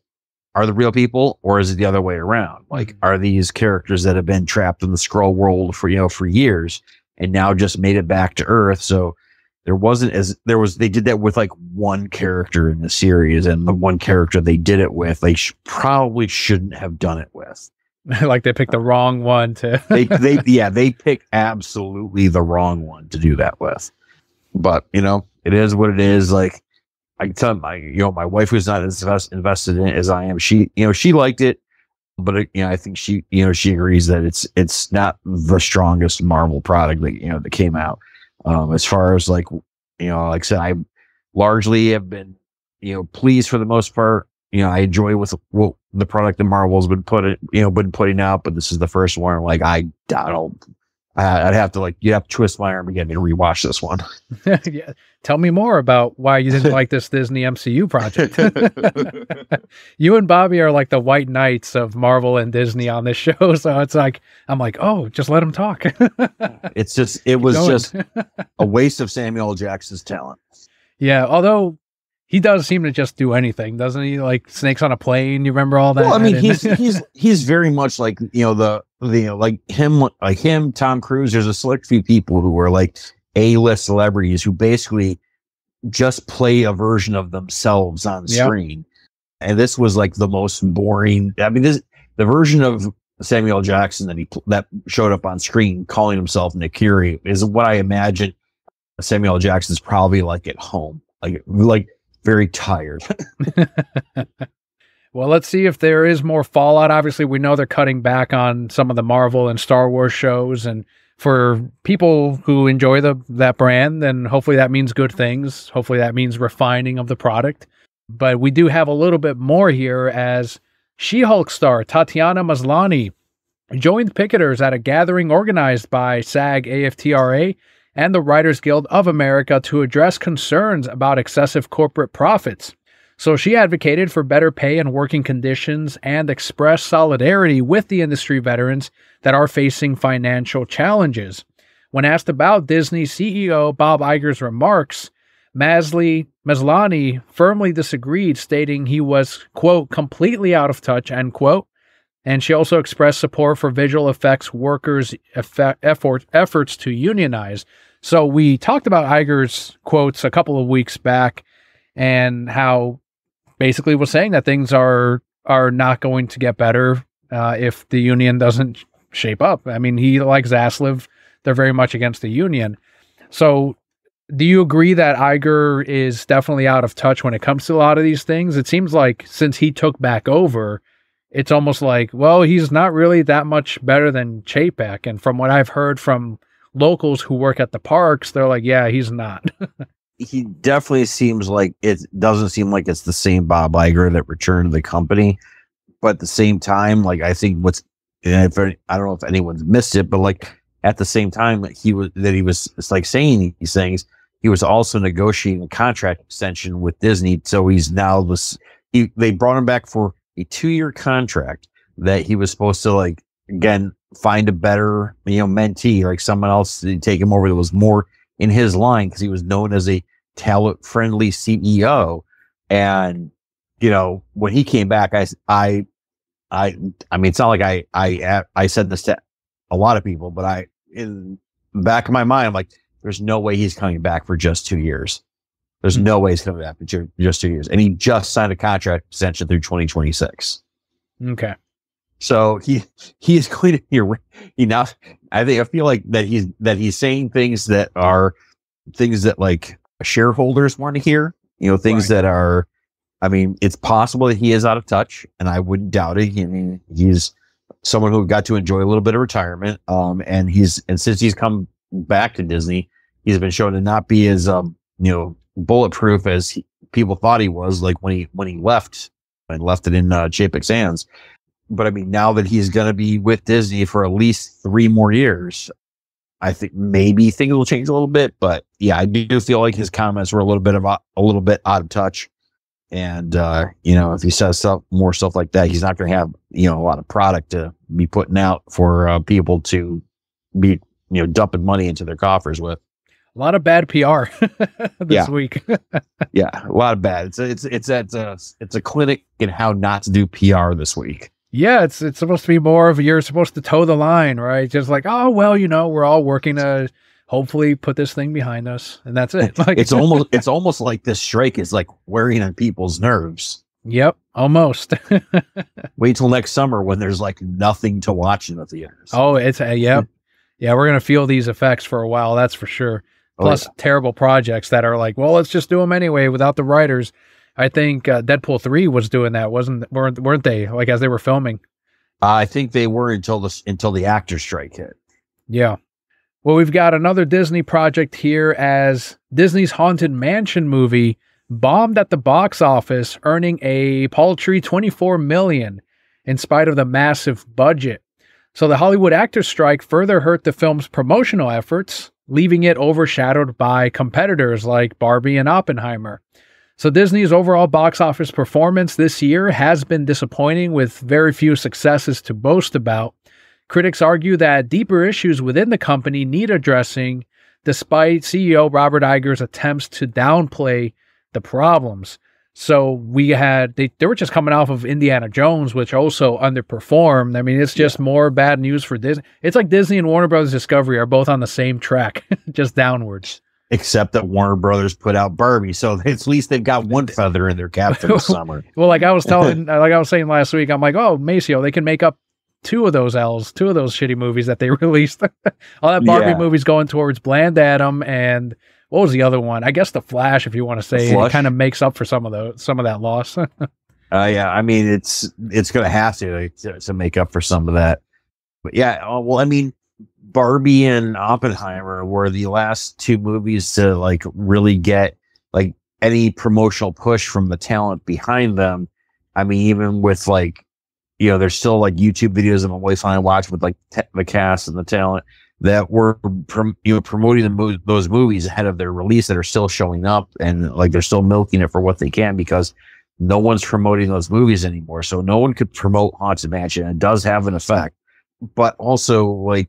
are the real people, or is it the other way around? Like, are these characters that have been trapped in the Skrull world for, you know, for years and now just made it back to Earth? So there wasn't as there was, they did that with like one character in the series, and the one character they did it with, they sh- probably shouldn't have done it with. Like they picked the wrong one to, they, they, yeah, they picked absolutely the wrong one to do that with. But you know, it is what it is. Like, I can tell my, you know, my wife was not as invest, invested in it as I am. She, you know, she liked it, but it, you know, I think she, you know, she agrees that it's, it's not the strongest Marvel product that, you know, that came out. Um, as far as like, you know, like I said, I largely have been, you know, pleased for the most part. You know, I enjoy with well, the product that Marvel's been put it, you know, been putting out, but this is the first one. Like I, I don't, I'd have to like, you have to twist my arm and get me to rewatch this one. Yeah. Tell me more about why you didn't like this Disney M C U project. You and Bobby are like the white knights of Marvel and Disney on this show. So it's like, I'm like, oh, just let him talk. It's just, it was just a waste of Samuel L. Jackson's talent. Yeah. Although he does seem to just do anything, doesn't he? Like Snakes on a Plane. You remember all that? Well, I mean, he's, he's, he's very much like, you know, the, the, you know, like him, like him, Tom Cruise. There's a select few people who were like, A-list celebrities who basically just play a version of themselves on screen. Yep. And this was like the most boring. I mean, this the version of Samuel L. Jackson that he that showed up on screen calling himself Nick Fury is what I imagine Samuel L. Jackson's probably like at home, like like very tired. Well, let's see if there is more fallout. Obviously, we know they're cutting back on some of the Marvel and Star Wars shows, and for people who enjoy the that brand, then hopefully that means good things. Hopefully that means refining of the product. But we do have a little bit more here as She-Hulk star Tatiana Maslany joined picketers at a gathering organized by SAG-A F T R A and the Writers Guild of America to address concerns about excessive corporate profits. So she advocated for better pay and working conditions and expressed solidarity with the industry veterans that are facing financial challenges. When asked about Disney C E O Bob Iger's remarks, Maslany, Maslany firmly disagreed, stating he was, quote, completely out of touch, end quote. And she also expressed support for visual effects workers' effect, effort, efforts to unionize. So we talked about Iger's quotes a couple of weeks back and how basically was saying that things are are not going to get better uh, if the union doesn't shape up. I mean, he, like Zaslav, they're very much against the union. So do you agree that Iger is definitely out of touch when it comes to a lot of these things? It seems like since he took back over, it's almost like, well, he's not really that much better than Chapek. And from what I've heard from locals who work at the parks, they're like, yeah, he's not. He definitely seems like it doesn't seem like it's the same Bob Iger that returned to the company. But at the same time, like, I think what's, if I don't know if anyone's missed it, but like at the same time that he was, that he was it's like saying these things, he was also negotiating a contract extension with Disney. So he's now was, he, they brought him back for a two year contract that he was supposed to, like, again, find a better, you know, mentee, like someone else to take him over that was more in his line, because he was known as a talent-friendly C E O. And, you know, when he came back, I, I, I, I mean, it's not like I, I, I said this to a lot of people, but I, in the back of my mind, I'm like, there's no way he's coming back for just two years. There's mm-hmm. no way he's coming back for ju- just two years. And he just signed a contract extension through twenty twenty-six. Okay. So he, he is going to be, he now, I think, I feel like that he's, that he's saying things that are things that like shareholders want to hear, you know, things right. that are, I mean, it's possible that he is out of touch, and I wouldn't doubt it. I mean, he's someone who got to enjoy a little bit of retirement. Um, and he's, and since he's come back to Disney, he's been shown to not be as, um, you know, bulletproof as he, people thought he was, like when he, when he left and left it in, uh, Chapek's hands. But I mean, now that he's going to be with Disney for at least three more years, I think maybe things will change a little bit. But yeah, I do feel like his comments were a little bit of a little bit out of touch. And uh, you know, if he says stuff, more stuff like that, he's not going to have, you know, a lot of product to be putting out for uh, people to be, you know, dumping money into their coffers with. A lot of bad P R this yeah. week. Yeah, a lot of bad. It's it's it's it's a it's a clinic in how not to do P R this week. Yeah, it's it's supposed to be more of, you're supposed to toe the line, right? Just like, oh, well, you know, we're all working to hopefully put this thing behind us, and that's it. Like, it's almost it's almost like this strike is like wearing on people's nerves. Yep, almost. Wait till next summer when there's like nothing to watch in the theaters. Oh, it's uh, yeah, yeah. We're gonna feel these effects for a while, that's for sure. Plus, oh, yeah. terrible projects that are like, well, let's just do them anyway without the writers. I think uh, Deadpool three was doing that, wasn't weren't weren't they? Like as they were filming, uh, I think they were until the until the actor strike hit. Yeah. Well, we've got another Disney project here as Disney's Haunted Mansion movie bombed at the box office, earning a paltry twenty-four million dollars in spite of the massive budget. So the Hollywood actors strike further hurt the film's promotional efforts, leaving it overshadowed by competitors like Barbie and Oppenheimer. So Disney's overall box office performance this year has been disappointing, with very few successes to boast about. Critics argue that deeper issues within the company need addressing, despite C E O Robert Iger's attempts to downplay the problems. So we had, they, they were just coming off of Indiana Jones, which also underperformed. I mean, it's just yeah. more bad news for Disney. It's like Disney and Warner Brothers Discovery are both on the same track, just downwards. Except that Warner Brothers put out Barbie. So at least they've got one feather in their cap for the summer. Well, like I was telling, like I was saying last week, I'm like, oh, Maceo, they can make up two of those L's, two of those shitty movies that they released. All that Barbie yeah. movie's going towards Bland Adam and... what was the other one? I guess The Flash, if you want to say, it kind of makes up for some of the some of that loss. uh, yeah, I mean, it's it's going to have to to make up for some of that. But yeah, uh, well, I mean, Barbie and Oppenheimer were the last two movies to like really get like any promotional push from the talent behind them. I mean, even with like, you know, there's still like YouTube videos of always fine watch with like te- the cast and the talent that were prom- you know, promoting the mo- those movies ahead of their release that are still showing up, and like they're still milking it for what they can because no one's promoting those movies anymore. So no one could promote Haunted Mansion, and it does have an effect. But also, like,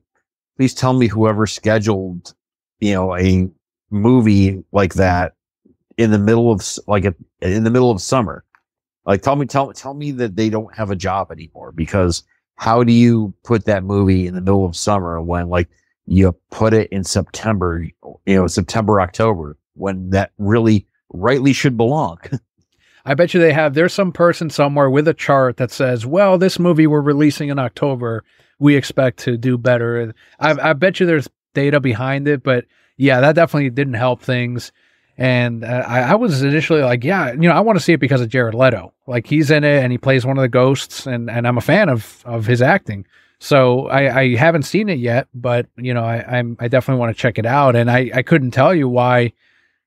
please tell me whoever scheduled, you know, a movie like that in the middle of like a, in the middle of summer, like tell me, tell tell me that they don't have a job anymore, because how do you put that movie in the middle of summer when, like, you put it in September, you know, September, October, when that really rightly should belong? I bet you they have, there's some person somewhere with a chart that says, well, this movie we're releasing in October, we expect to do better. I, I bet you there's data behind it, but yeah, that definitely didn't help things. And uh, I, I was initially like, yeah, you know, I want to see it because of Jared Leto. Like, he's in it and he plays one of the ghosts, and, and I'm a fan of, of his acting. So I, I haven't seen it yet, but, you know, I I'm, I definitely want to check it out. And I, I couldn't tell you why,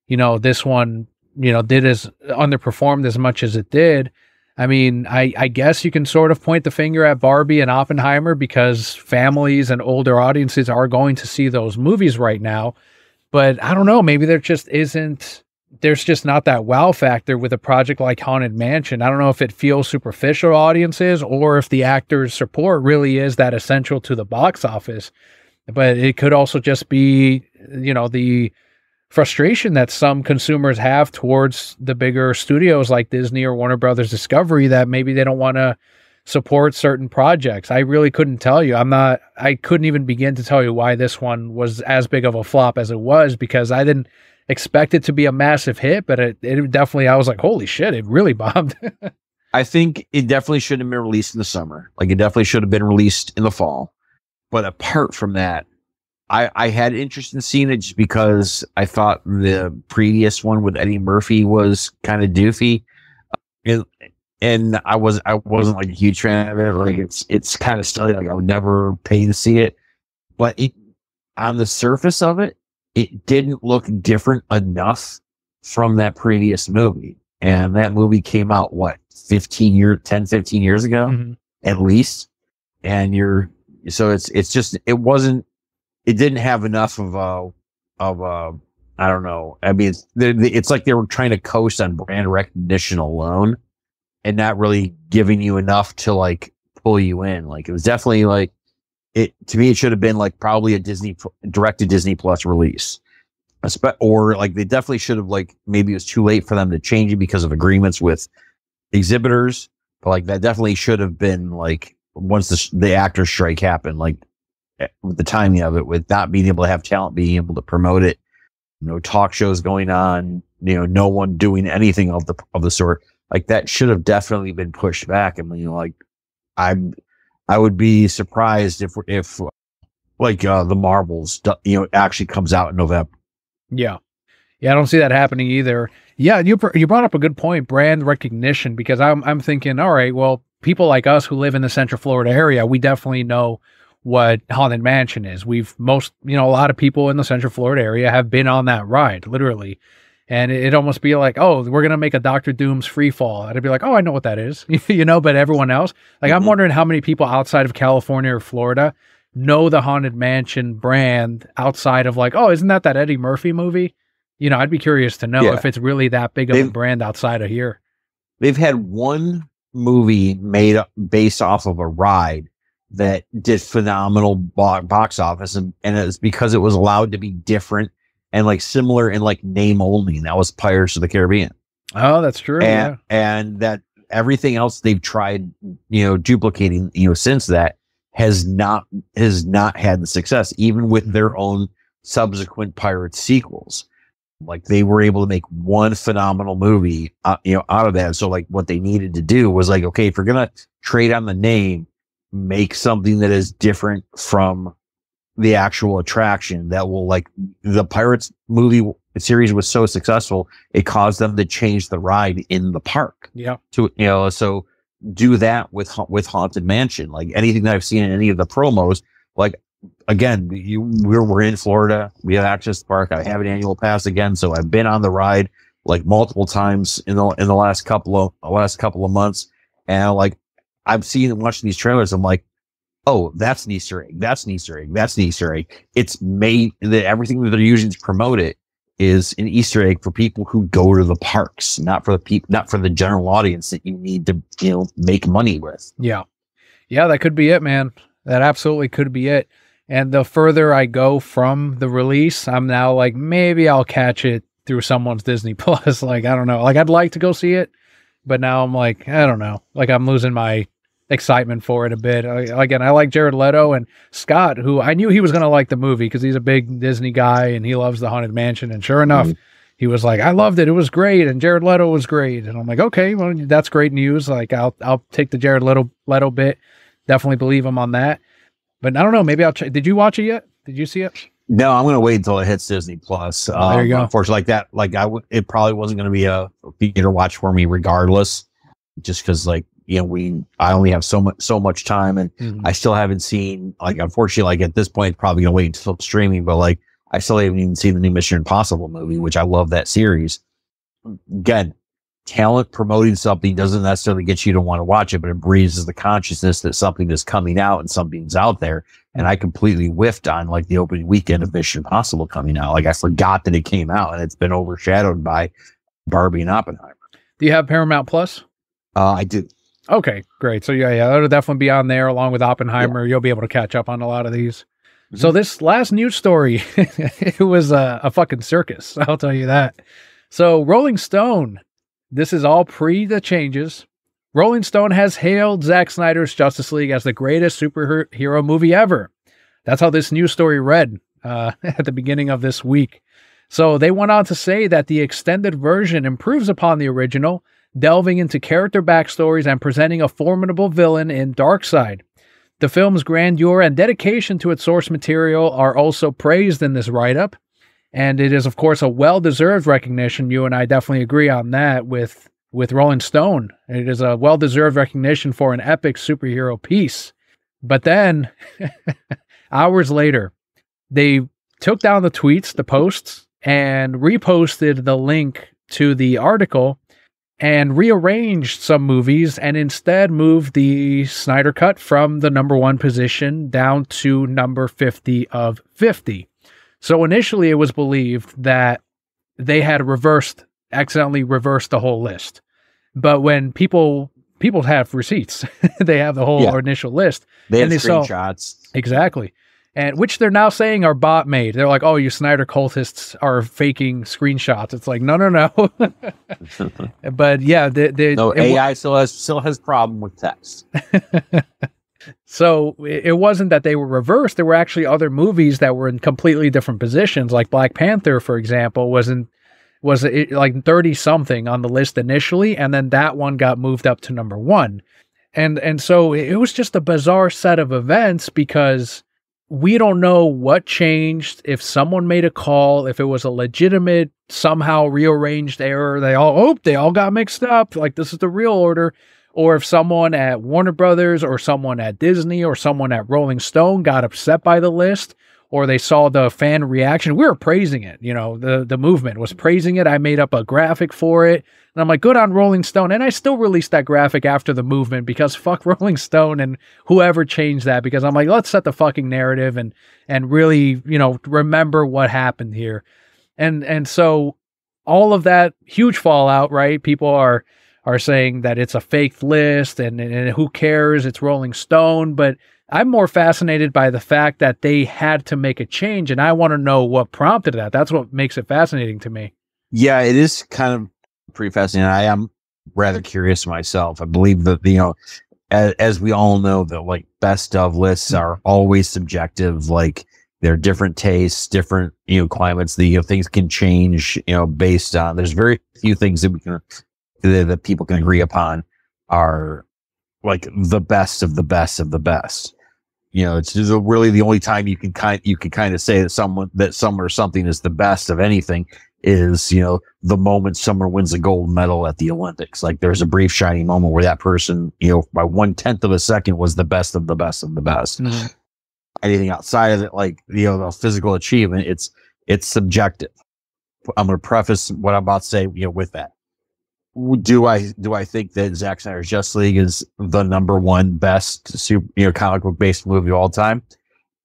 you know, this one, you know, did as underperformed as much as it did. I mean, I, I guess you can sort of point the finger at Barbie and Oppenheimer because families and older audiences are going to see those movies right now. But I don't know, maybe there just isn't, there's just not that wow factor with a project like Haunted Mansion. I don't know if it feels superficial audiences or if the actors' support really is that essential to the box office. But it could also just be, you know, the frustration that some consumers have towards the bigger studios like Disney or Warner Brothers Discovery, that maybe they don't want to support certain projects. I really couldn't tell you. I'm not, I couldn't even begin to tell you why this one was as big of a flop as it was, because I didn't expect it to be a massive hit, but it, it definitely, I was like, holy shit, it really bombed. I think it definitely should have been released in the summer. Like, it definitely should have been released in the fall. But apart from that, I, I had interest in seeing it just because I thought the previous one with Eddie Murphy was kind of doofy. It, And I was I wasn't like a huge fan of it. Like, it's it's kind of silly. Like, I would never pay to see it. But it, on the surface of it, it didn't look different enough from that previous movie. And that movie came out what fifteen years, ten, fifteen years ago, mm-hmm. at least. And you're so it's it's just it wasn't it didn't have enough of a of a I don't know. I mean, it's, it's like they were trying to coast on brand recognition alone, and not really giving you enough to like pull you in. Like, it was definitely like it to me. It should have been like probably a Disney direct to Disney Plus release, or like they definitely should have like maybe it was too late for them to change it because of agreements with exhibitors. But like that definitely should have been like once the the actor strike happened, like with the timing of it, with not being able to have talent being able to promote it, no talk shows going on, you know, no one doing anything of the of the sort. Like, that should have definitely been pushed back. I mean, like, I'm, I would be surprised if, if like, uh, the Marvels, you know, actually comes out in November. Yeah. Yeah. I don't see that happening either. Yeah. You, you brought up a good point, brand recognition, because I'm, I'm thinking, all right, well, people like us who live in the Central Florida area, we definitely know what Haunted Mansion is. We've most, you know, a lot of people in the Central Florida area have been on that ride, literally. And it'd almost be like, oh, we're going to make a Doctor Doom's free fall. And I'd be like, oh, I know what that is, you know, but everyone else, like, I'm wondering how many people outside of California or Florida know the Haunted Mansion brand outside of like, oh, isn't that that Eddie Murphy movie? You know, I'd be curious to know yeah. if it's really that big of they've, a brand outside of here. They've had one movie made up based off of a ride that did phenomenal bo- box office. And, and it's because it was allowed to be different and like similar in like name only, and that was Pirates of the Caribbean. Oh, that's true. And, yeah. and that everything else they've tried, you know, duplicating, you know, since that has not, has not had the success, even with their own subsequent pirate sequels. Like, they were able to make one phenomenal movie, uh, you know, out of that. So like what they needed to do was like, okay, if we're going to trade on the name, make something that is different from the actual attraction that will, like, the Pirates movie series was so successful, it caused them to change the ride in the park. Yeah. To, you know, so do that with, with Haunted Mansion. Like, anything that I've seen in any of the promos, like, again, you, we're, we're in Florida. We have access to the park. I have an annual pass again. So I've been on the ride like multiple times in the, in the last couple of, the last couple of months. And like, I've seen and watched these trailers. I'm like, oh, that's an Easter egg. That's an Easter egg. That's an Easter egg. It's made that everything that they're using to promote it is an Easter egg for people who go to the parks, not for the people, not for the general audience that you need to, you know, make money with. Yeah. Yeah. That could be it, man. That absolutely could be it. And the further I go from the release, I'm now like, maybe I'll catch it through someone's Disney Plus. Like, I don't know. Like, I'd like to go see it, but now I'm like, I don't know. Like, I'm losing my excitement for it a bit. I, again, I like Jared Leto and Scott, who I knew he was going to like the movie because he's a big Disney guy and he loves the Haunted Mansion. And sure enough, mm-hmm. he was like, I loved it. It was great. And Jared Leto was great. And I'm like, okay, well, that's great news. Like, I'll, I'll take the Jared Leto, Leto bit. Definitely believe him on that. But I don't know. Maybe I'll check. Did you watch it yet? Did you see it? No, I'm going to wait until it hits Disney Plus. Oh, um, there you go. Unfortunately, like that, like I, w it probably wasn't going to be a theater watch for me, regardless, just because, like, you know, we, I only have so much, so much time, and mm-hmm. I still haven't seen, like, unfortunately, like at this point, probably going to wait until streaming. But like, I still haven't even seen the new Mission Impossible movie, which I love that series. Again, talent promoting something doesn't necessarily get you to want to watch it, but it breezes the consciousness that something is coming out and something's out there. And I completely whiffed on like the opening weekend of Mission Impossible coming out. Like, I forgot that it came out, and it's been overshadowed by Barbie and Oppenheimer. Do you have Paramount Plus? Uh, I do. Okay, great. So yeah, yeah, that'll definitely be on there along with Oppenheimer. Yeah. You'll be able to catch up on a lot of these. Mm-hmm. So this last news story, it was a, a fucking circus. I'll tell you that. So Rolling Stone. This is all pre the changes. Rolling Stone has hailed Zack Snyder's Justice League as the greatest superhero movie ever. That's how this news story read uh, at the beginning of this week. So they went on to say that the extended version improves upon the original, delving into character backstories and presenting a formidable villain in Darkseid. The film's grandeur and dedication to its source material are also praised in this write-up. And it is, of course, a well-deserved recognition. You and I definitely agree on that with, with Rolling Stone. It is a well-deserved recognition for an epic superhero piece. But then, hours later, they took down the tweets, the posts, and reposted the link to the article and rearranged some movies and instead moved the Snyder Cut from the number one position down to number fifty of fifty. So initially it was believed that they had reversed, accidentally reversed the whole list. But when people, people have receipts, they have the whole yeah. initial list. They and have they screenshots. Saw, exactly. And which they're now saying are bot made. They're like, oh, you Snyder cultists are faking screenshots. It's like, no, no, no. But yeah, they, they, no, A I still has, still has problem with text. So it wasn't that they were reversed. There were actually other movies that were in completely different positions. Like Black Panther, for example, was in, was it like thirty something on the list initially. And then that one got moved up to number one. And, and so it was just a bizarre set of events because we don't know what changed. If someone made a call, if it was a legitimate, somehow rearranged error, they all, oh, they all got mixed up. Like, this is the real order. Or if someone at Warner Brothers or someone at Disney or someone at Rolling Stone got upset by the list, or they saw the fan reaction. We were praising it. You know, the, the movement was praising it. I made up a graphic for it. And I'm like, good on Rolling Stone. And I still released that graphic after the movement because fuck Rolling Stone and whoever changed that. Because I'm like, let's set the fucking narrative and, and really, you know, remember what happened here. And, and so all of that huge fallout, right? People are... are saying that it's a fake list and, and who cares, it's Rolling Stone. But I'm more fascinated by the fact that they had to make a change, and I want to know what prompted that. That's what makes it fascinating to me. Yeah, it is kind of pretty fascinating. I am rather curious myself. I believe that, you know, as, as we all know, the like best of lists are always subjective. Like, they're different tastes, different, you know, climates. The, you know, things can change, you know, based on, there's very few things that we can, that, that people can agree upon are like the best of the best of the best. You know, it's just really the only time you can kind you can kind of say that someone that someone or something is the best of anything is, you know, the moment someone wins a gold medal at the Olympics. Like, there's a brief shiny moment where that person, you know, by one tenth of a second was the best of the best of the best. Mm-hmm. Anything outside of it, like, you know, the physical achievement, it's it's subjective. I'm going to preface what I'm about to say, you know, with that. Do I do I think that Zack Snyder's Justice League is the number one best super, you know, comic book based movie of all time?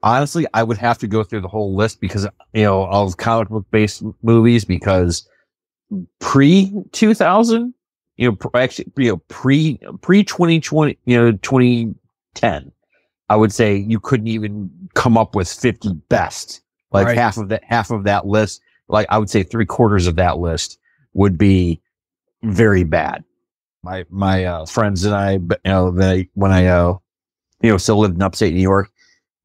Honestly, I would have to go through the whole list, because, you know, all comic book based movies, because pre two thousand, you know, actually, you know, pre pre twenty twenty, you know, twenty ten, I would say you couldn't even come up with fifty best. Like, right. half of that half of that list, like I would say three quarters of that list would be very bad. My my uh, friends and I, you know, they, when I uh, you know, still lived in upstate New York,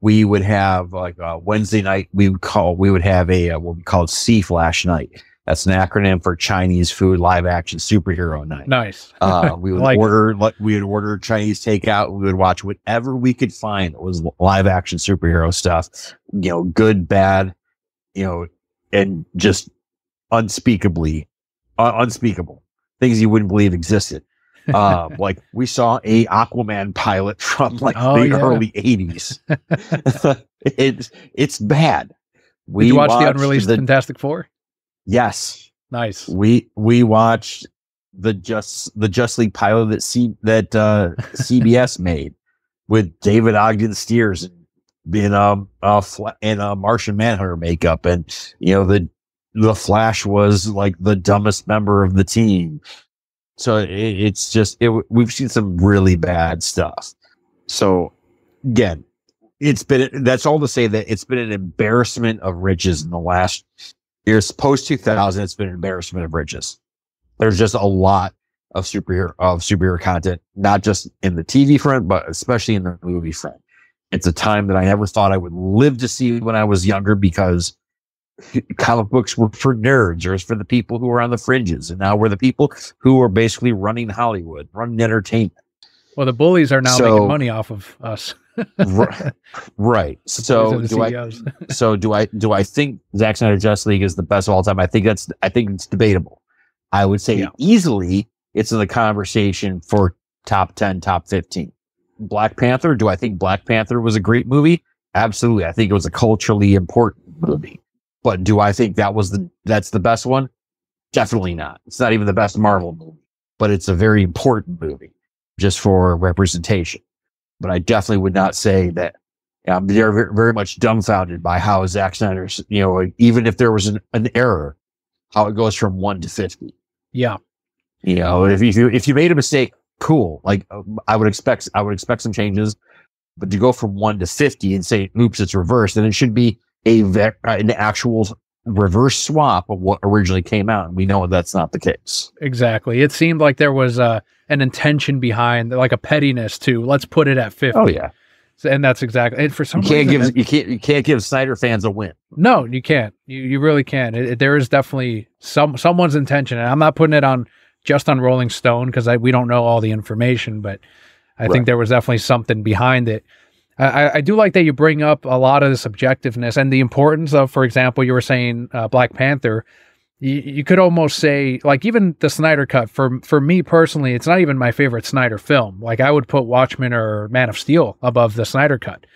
we would have like uh, Wednesday night. We would call we would have a uh, what we called C Flash night. That's an acronym for Chinese food live action superhero night. Nice. Uh, we would like order like we would order Chinese takeout. We would watch whatever we could find that was live action superhero stuff. You know, good, bad, you know, and just unspeakably uh, unspeakable. Things you wouldn't believe existed. Uh, like, we saw a Aquaman pilot from like oh, the yeah. early eighties. it's it's bad. We Did you watch the unreleased the, Fantastic Four? Yes. Nice. We we watched the just the Justice League pilot that C, that uh, C B S made with David Ogden Stiers being um uh in a uh, Martian Manhunter makeup, and you know the. The Flash was like the dumbest member of the team. So it, it's just, it, we've seen some really bad stuff. So again, it's been, that's all to say that it's been an embarrassment of riches in the last years. Post two thousand, it's been an embarrassment of riches. There's just a lot of superhero, of superhero content, not just in the T V front, but especially in the movie front. It's a time that I never thought I would live to see when I was younger, because comic books were for nerds, or for the people who were on the fringes, and now we're the people who are basically running Hollywood, running entertainment. Well, the bullies are now so, making money off of us, right? right. So do I? So do I? Do I think Zack Snyder's Justice League is the best of all time? I think that's. I think it's debatable. I would say yeah. easily it's in the conversation for top ten, top fifteen. Black Panther. Do I think Black Panther was a great movie? Absolutely. I think it was a culturally important movie. But do I think that was the that's the best one? Definitely not. It's not even the best Marvel movie, but it's a very important movie just for representation. But I definitely would not say that. I'm very, very much dumbfounded by how Zack Snyder's, you know, even if there was an, an error, how it goes from one to fifty. Yeah, you know, if you if you made a mistake, cool. Like I would expect, I would expect some changes, but to go from one to fifty and say, "Oops, it's reversed," then it should be a ve an actual reverse swap of what originally came out, and we know that's not the case. Exactly. It seemed like there was uh, an intention behind, like a pettiness to let's put it at fifty. Oh yeah, so, and that's exactly. And for some you can't reason, give it, you can't you can't give Snyder fans a win. No, you can't. You you really can't. It, it, there is definitely some someone's intention, and I'm not putting it on just on Rolling Stone because we don't know all the information, but I right. think there was definitely something behind it. I, I do like that you bring up a lot of the subjectiveness and the importance of, for example, you were saying uh, Black Panther. You, you could almost say, like, even the Snyder Cut, for for me personally, it's not even my favorite Snyder film. Like, I would put Watchmen or Man of Steel above the Snyder Cut.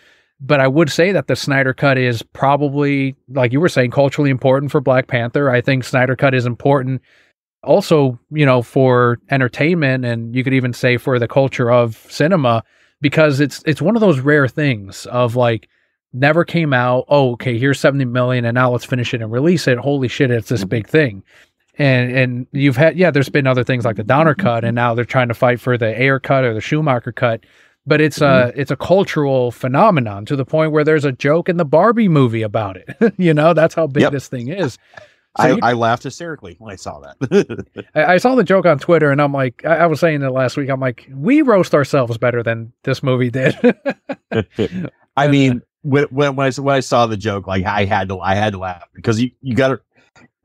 But I would say that the Snyder Cut is probably, like you were saying, culturally important for Black Panther. I think Snyder Cut is important also, you know, for entertainment, and you could even say for the culture of cinema, because it's it's one of those rare things of like never came out. Oh, okay, here's seventy million and now let's finish it and release it. Holy shit, it's this big thing. And and you've had yeah, there's been other things like the Donner cut, and now they're trying to fight for the Ayer cut or the Schumacher cut. But it's a it's a cultural phenomenon to the point where there's a joke in the Barbie movie about it. You know, that's how big yep. this thing is. So I, you, I laughed hysterically when I saw that. I, I saw the joke on Twitter, and I'm like, I, I was saying it last week. I'm like, we roast ourselves better than this movie did. I mean, when when I, when I saw the joke, like I had to I had to laugh because you you got to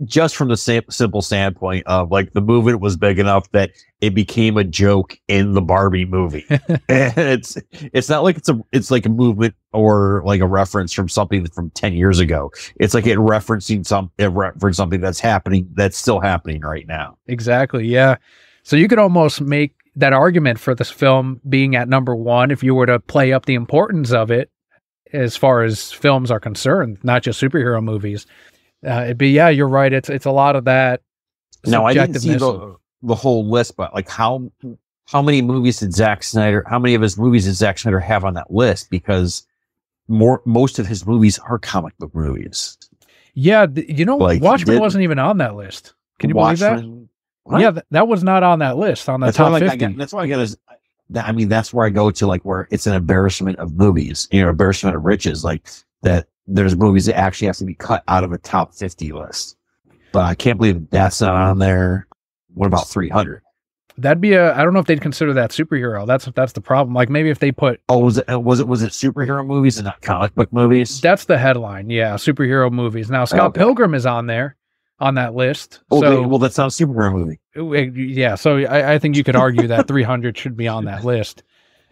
just from the sim- simple standpoint of like the movement was big enough that it became a joke in the Barbie movie. it's it's not like it's a it's like a movement or like a reference from something from ten years ago. It's like it referencing some it referenced something that's happening that's still happening right now. Exactly. Yeah. So you could almost make that argument for this film being at number one if you were to play up the importance of it as far as films are concerned, not just superhero movies. Uh, it'd be, yeah, you're right. It's it's a lot of that. No, I didn't see the, the whole list, but like how how many movies did Zack Snyder? How many of his movies did Zack Snyder have on that list? Because more most of his movies are comic book movies. Yeah, th- you know, like, Watchmen wasn't even on that list. Can you Watchmen, believe that? What? Yeah, th- that was not on that list. On the that's top like fifty. I get, that's why I got his. I mean, that's where I go to like where it's an embarrassment of movies, you know, embarrassment of riches, like that. There's movies that actually have to be cut out of a top fifty list, but I can't believe that's not on there. What about three hundred? That'd be a, I don't know if they'd consider that superhero. That's, that's the problem. Like maybe if they put, oh, was it, was it, was it superhero movies and not comic book movies? That's the headline. Yeah. Superhero movies. Now Scott okay. Pilgrim is on there on that list. Oh, so, they, well, that's not a superhero movie. It, yeah. So I, I think you could argue that three hundred should be on that list.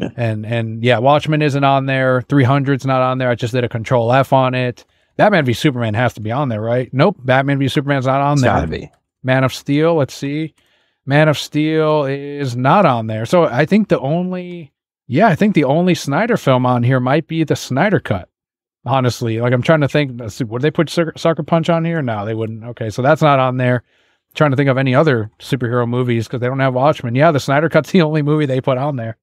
Yeah. And, and yeah, Watchmen isn't on there. three hundred's not on there. I just did a control F on it. Batman v Superman has to be on there, right? Nope. Batman v Superman's not on it's there. Gotta be. Man of Steel. Let's see. Man of Steel is not on there. So I think the only, yeah, I think the only Snyder film on here might be the Snyder Cut. Honestly, like I'm trying to think, let's see, would they put Sucker Punch on here? No, they wouldn't. Okay. So that's not on there. I'm trying to think of any other superhero movies because they don't have Watchmen. Yeah. The Snyder Cut's the only movie they put on there.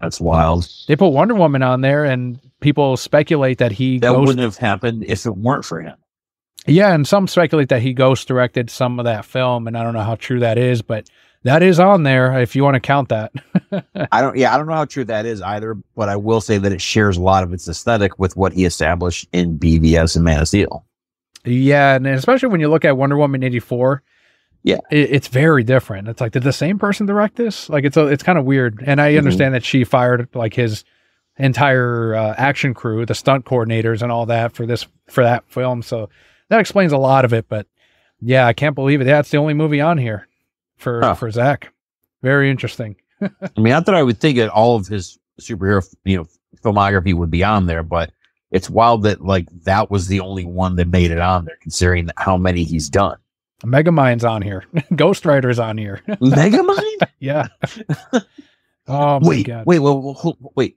That's wild. They put Wonder Woman on there, and people speculate that he that ghost- wouldn't have happened if it weren't for him. Yeah, and some speculate that he ghost directed some of that film, and I don't know how true that is, but that is on there if you want to count that. I don't. Yeah, I don't know how true that is either, but I will say that it shares a lot of its aesthetic with what he established in B V S and Man of Steel. Yeah, and especially when you look at Wonder Woman eighty-four. Yeah, it's very different. It's like, did the same person direct this? Like, it's a, it's kind of weird. And I understand mm-hmm. that she fired like his entire uh, action crew, the stunt coordinators and all that for this, for that film. So that explains a lot of it, but yeah, I can't believe it. That's the only movie on here for, huh. for Zach. Very interesting. I mean, I thought I would think that all of his superhero, you know, filmography would be on there, but it's wild that like, that was the only one that made it on there considering how many he's done. Megamind's on here. Ghost Rider's on here. Megamind? Yeah. Oh, my wait, God. Wait, wait, wait, wait.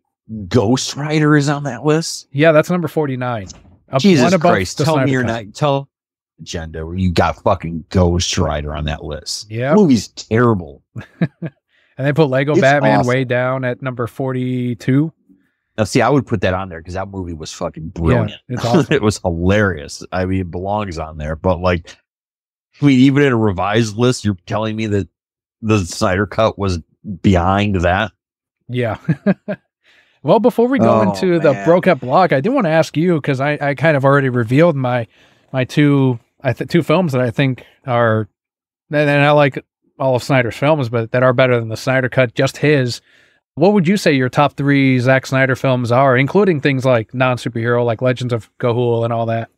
Ghost Rider is on that list? Yeah, that's number forty-nine. Up Jesus Christ. Tell Snyder me you're not. Tell agenda where you got fucking Ghost Rider on that list. Yeah. Movie's terrible. And they put Lego it's Batman awesome. Way down at number forty-two. Now, see, I would put that on there because that movie was fucking brilliant. Yeah, it's awesome. It was hilarious. I mean, it belongs on there, but like, I mean, even in a revised list, you're telling me that the Snyder Cut was behind that? Yeah. Well, before we go oh, into man. the Broke Up Block, I did want to ask you, because I, I kind of already revealed my my two I th- two films that I think are, and, and I like all of Snyder's films, but that are better than the Snyder Cut, just his. What would you say your top three Zack Snyder films are, including things like non-superhero, like Legends of Ga'Hoole and all that?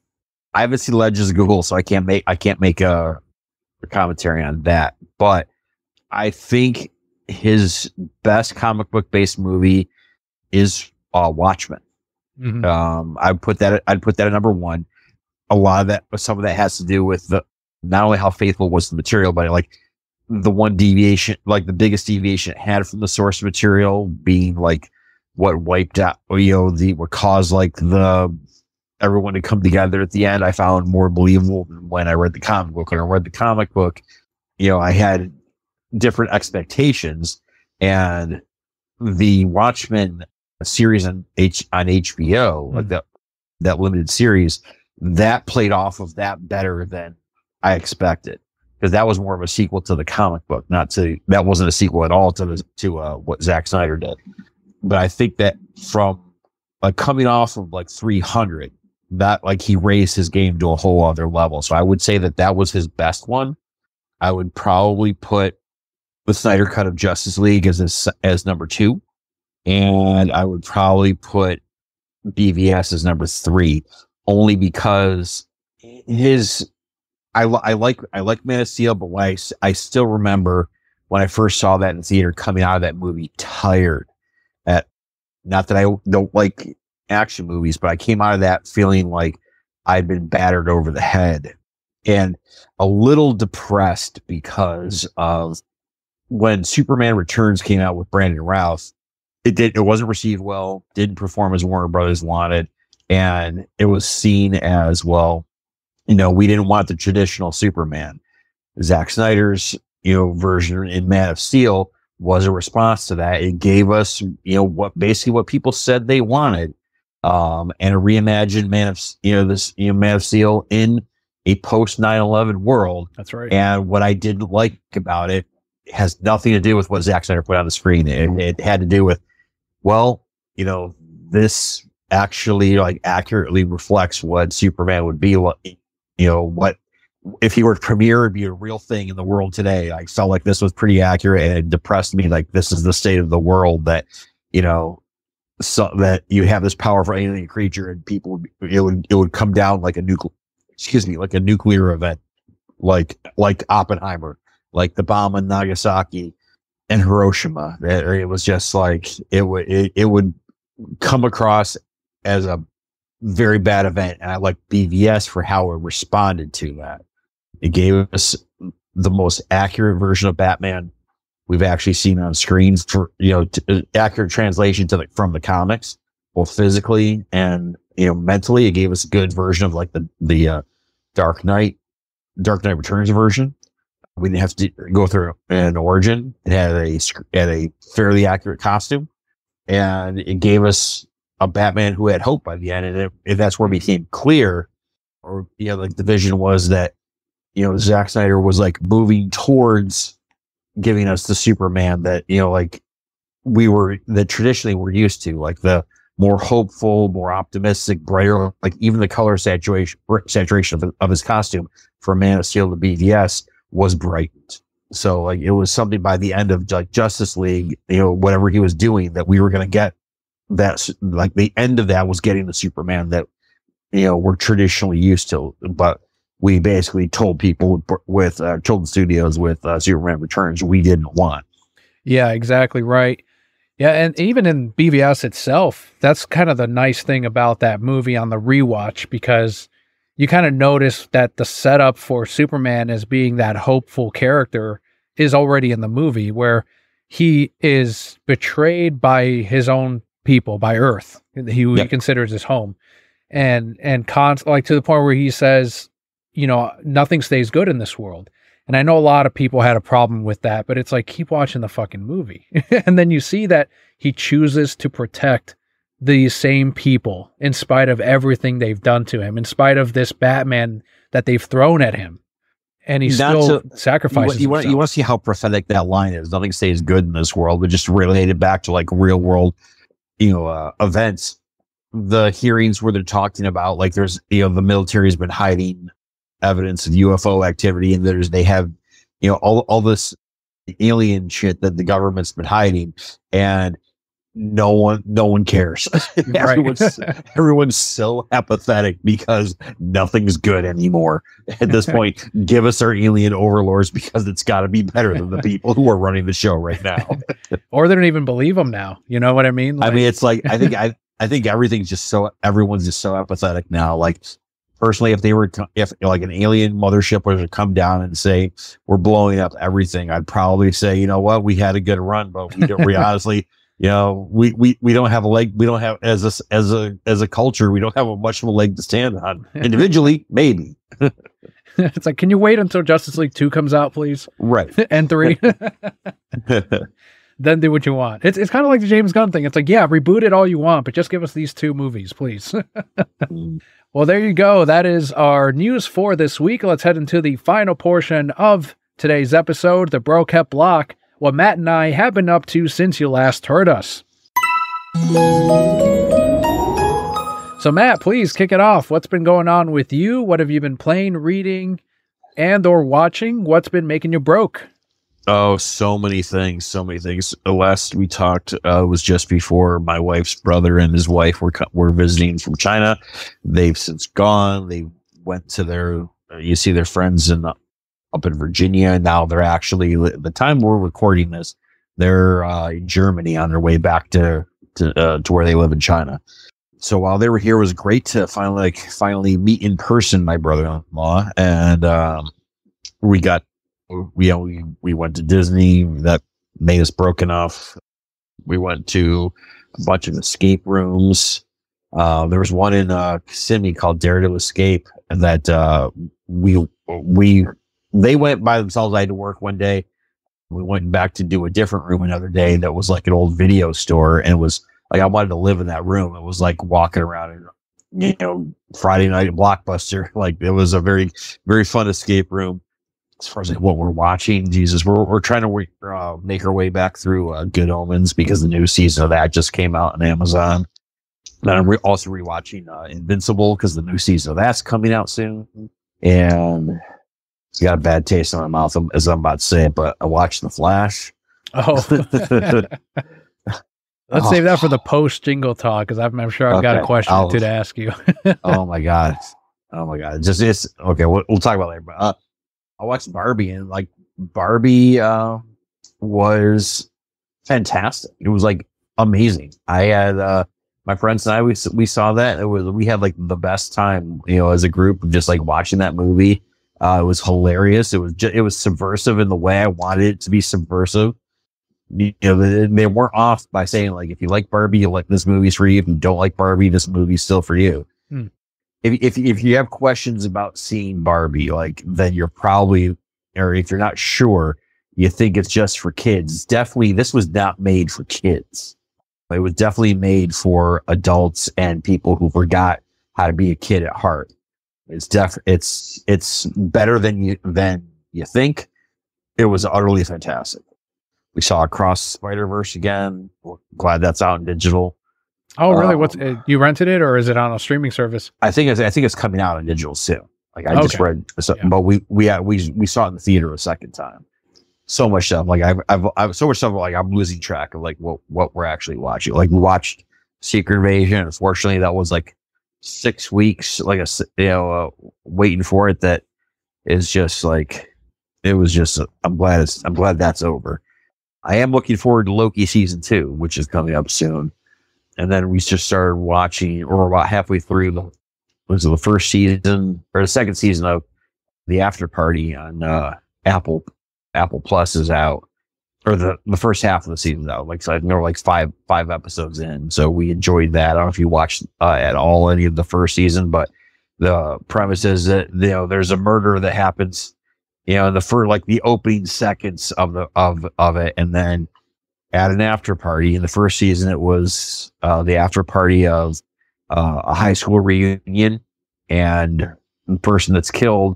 I haven't seen Legends of Ga'Hoole, so I can't make I can't make a, a commentary on that. But I think his best comic book based movie is uh, Watchmen. Mm-hmm. Um, I put that I'd put that at number one. A lot of that, some of that has to do with the not only how faithful was the material, but like the one deviation, like the biggest deviation it had from the source material, being like what wiped out, you know, the what caused like the everyone to come together at the end, I found more believable than when I read the comic book. When I read the comic book, you know, I had different expectations, and the Watchmen series on H on H B O, mm-hmm. like that, that limited series that played off of that better than I expected. Cause that was more of a sequel to the comic book, not to, that wasn't a sequel at all to the, to uh, what Zack Snyder did. But I think that from like coming off of like three hundred, that, like, he raised his game to a whole other level. So I would say that that was his best one. I would probably put the Snyder Cut of Justice League as his, as number two. And I would probably put B V S as number three, only because his, I, I like, I like Man of Steel, but I, I still remember when I first saw that in theater, coming out of that movie tired. At, not that I don't like action movies, but I came out of that feeling like I'd been battered over the head and a little depressed because of when Superman Returns came out with Brandon Routh. It did. It wasn't received well. Didn't perform as Warner Brothers wanted, and it was seen as, well, you know, we didn't want the traditional Superman. Zack Snyder's, you know, version in Man of Steel was a response to that. It gave us, you know, what basically what people said they wanted, um, and a reimagined Man of, you know, this, you know, Man of Steel in a post nine eleven world. That's right. And what I didn't like about it has nothing to do with what Zack Snyder put on the screen. It, it had to do with, well, you know, this actually, like, accurately reflects what Superman would be, what, you know, what if he were to premiere, it'd be a real thing in the world today. I felt like this was pretty accurate, and it depressed me. Like, this is the state of the world, that, you know, so that you have this powerful alien creature and people would, it would, it would come down like a nuclear, excuse me, like a nuclear event, like, like Oppenheimer, like the bomb in Nagasaki and Hiroshima. It was just like, it would, it, it would come across as a very bad event. And I like B V S for how it responded to that. It gave us the most accurate version of Batman we've actually seen on screens, for, you know, t- accurate translation to the, from the comics, both physically and, you know, mentally. It gave us a good version of, like, the, the, uh, Dark Knight, Dark Knight Returns version. We didn't have to go through an origin. It had a, had a fairly accurate costume, and it gave us a Batman who had hope by the end. And if that's where it became clear, or, you know, like, the vision was that, you know, Zack Snyder was, like, moving towards giving us the Superman that, you know, like, we were, that traditionally we're used to, like, the more hopeful, more optimistic, brighter, like, even the color saturation, saturation of, of his costume for Man of Steel to B V S was brightened. So, like, it was something by the end of, like, Justice League, you know, whatever he was doing, that we were going to get that, like, the end of that was getting the Superman that, you know, we're traditionally used to. But we basically told people with, uh, told the studios with, uh, Superman Returns, we didn't want. Yeah, exactly right. Yeah. And even in B V S itself, that's kind of the nice thing about that movie on the rewatch, because you kind of notice that the setup for Superman as being that hopeful character is already in the movie, where he is betrayed by his own people, by Earth, who yeah. he considers his home. And, and const- like, to the point where he says, you know, nothing stays good in this world. And I know a lot of people had a problem with that, but it's like, keep watching the fucking movie. And then you see that he chooses to protect the same people in spite of everything they've done to him, in spite of this Batman that they've thrown at him, and he Not still to, sacrifices. You, you, want, you want to see how prophetic that line is. Nothing stays good in this world, but just related back to, like, real world, you know, uh, events. The hearings where they're talking about, like, there's, you know, the military has been hiding evidence of U F O activity, and there's, they have, you know, all all this alien shit that the government's been hiding, and no one, no one cares. everyone's, everyone's so apathetic because nothing's good anymore at this point. Give us our alien overlords, because it's got to be better than the people who are running the show right now. Or they don't even believe them now. You know what I mean? Like, I mean, it's like, I think, I, I think everything's just so, everyone's just so apathetic now. Like, personally, if they were, to, if like an alien mothership was to come down and say, we're blowing up everything, I'd probably say, you know what, we had a good run, but we, don't, we honestly, you know, we, we, we don't have a leg. We don't have, as a, as a, as a culture, we don't have a much of a leg to stand on individually. Maybe. It's like, can you wait until Justice League two comes out, please? Right. And three, then do what you want. It's, it's kind of like the James Gunn thing. It's like, yeah, reboot it all you want, but just give us these two movies, please. Well, there you go. That is our news for this week. Let's head into the final portion of today's episode, the Bro Kept Block. What Matt and I have been up to since you last heard us. So Matt, please kick it off. What's been going on with you? What have you been playing, reading, and or watching? What's been making you broke? Oh, so many things, so many things. The last we talked uh, was just before my wife's brother and his wife were were visiting from China. They've since gone. They went to their, you see their friends in the, up in Virginia. Now they're actually, the time we're recording this, they're uh, in Germany on their way back to to, uh, to where they live in China. So while they were here, it was great to finally like finally meet in person my brother-in-law, and um, we got. We, we we went to Disney. That made us broke enough. We went to a bunch of escape rooms. Uh, there was one in uh, Kissimmee called Dare to Escape that uh, we we they went by themselves. I had to work one day. We went back to do a different room another day that was like an old video store, and it was like I wanted to live in that room. It was like walking around and, you know, Friday night at Blockbuster. Like it was a very very fun escape room. As far as like what we're watching, Jesus, we're we're trying to uh, make our way back through uh, Good Omens because the new season of that just came out on Amazon. And I'm re- also rewatching uh, Invincible because the new season of that's coming out soon. And it's got a bad taste in my mouth as I'm about to say it, but I watched The Flash. Oh, let's oh. save that for the post jingle talk because I'm, I'm sure I've okay. got a question I'll, to ask you. oh my god, oh my god, just it's okay. We'll, we'll talk about it later, but. Uh, I watched Barbie, and like Barbie uh, was fantastic. It was like amazing. I had uh, my friends and I we we saw that. It was we had like the best time, you know, as a group of just like watching that movie. Uh, it was hilarious. It was just, it was subversive in the way I wanted it to be subversive. You know, they, they weren't off by saying like, if you like Barbie, you like this movie's for you. If you don't like Barbie, this movie's still for you. Hmm. If, if if you have questions about seeing Barbie, like then you're probably, or if you're not sure, you think it's just for kids. Definitely, this was not made for kids. It was definitely made for adults and people who forgot how to be a kid at heart. It's def it's it's better than you than you think. It was utterly fantastic. We saw Across the Spider-Verse again. We're glad that's out in digital. Oh really? Um, What's you rented it or is it on a streaming service? I think it's, I think it's coming out on digital soon. Like I okay. just read, so, yeah. but we we uh, we we saw it in the theater a second time. So much stuff. Like I've I've, I've so much stuff. Like I'm losing track of like what what we're actually watching. Like we watched Secret Invasion. Unfortunately, that was like six weeks. Like a you know uh, waiting for it. That is just like it was just. Uh, I'm glad it's, I'm glad that's over. I am looking forward to Loki season two, which is coming up soon. And then we just started watching, or about halfway through the was the first season or the second season of The After Party on uh, Apple Apple Plus is out, or the, the first half of the season's out. Like so, I know like five five episodes in, so we enjoyed that. I don't know if you watched uh, at all any of the first season, but the premise is that you know there's a murder that happens, you know, in the for like the opening seconds of the of of it, and then. At an after party in the first season, it was uh, the after party of uh, a high school reunion, and the person that's killed,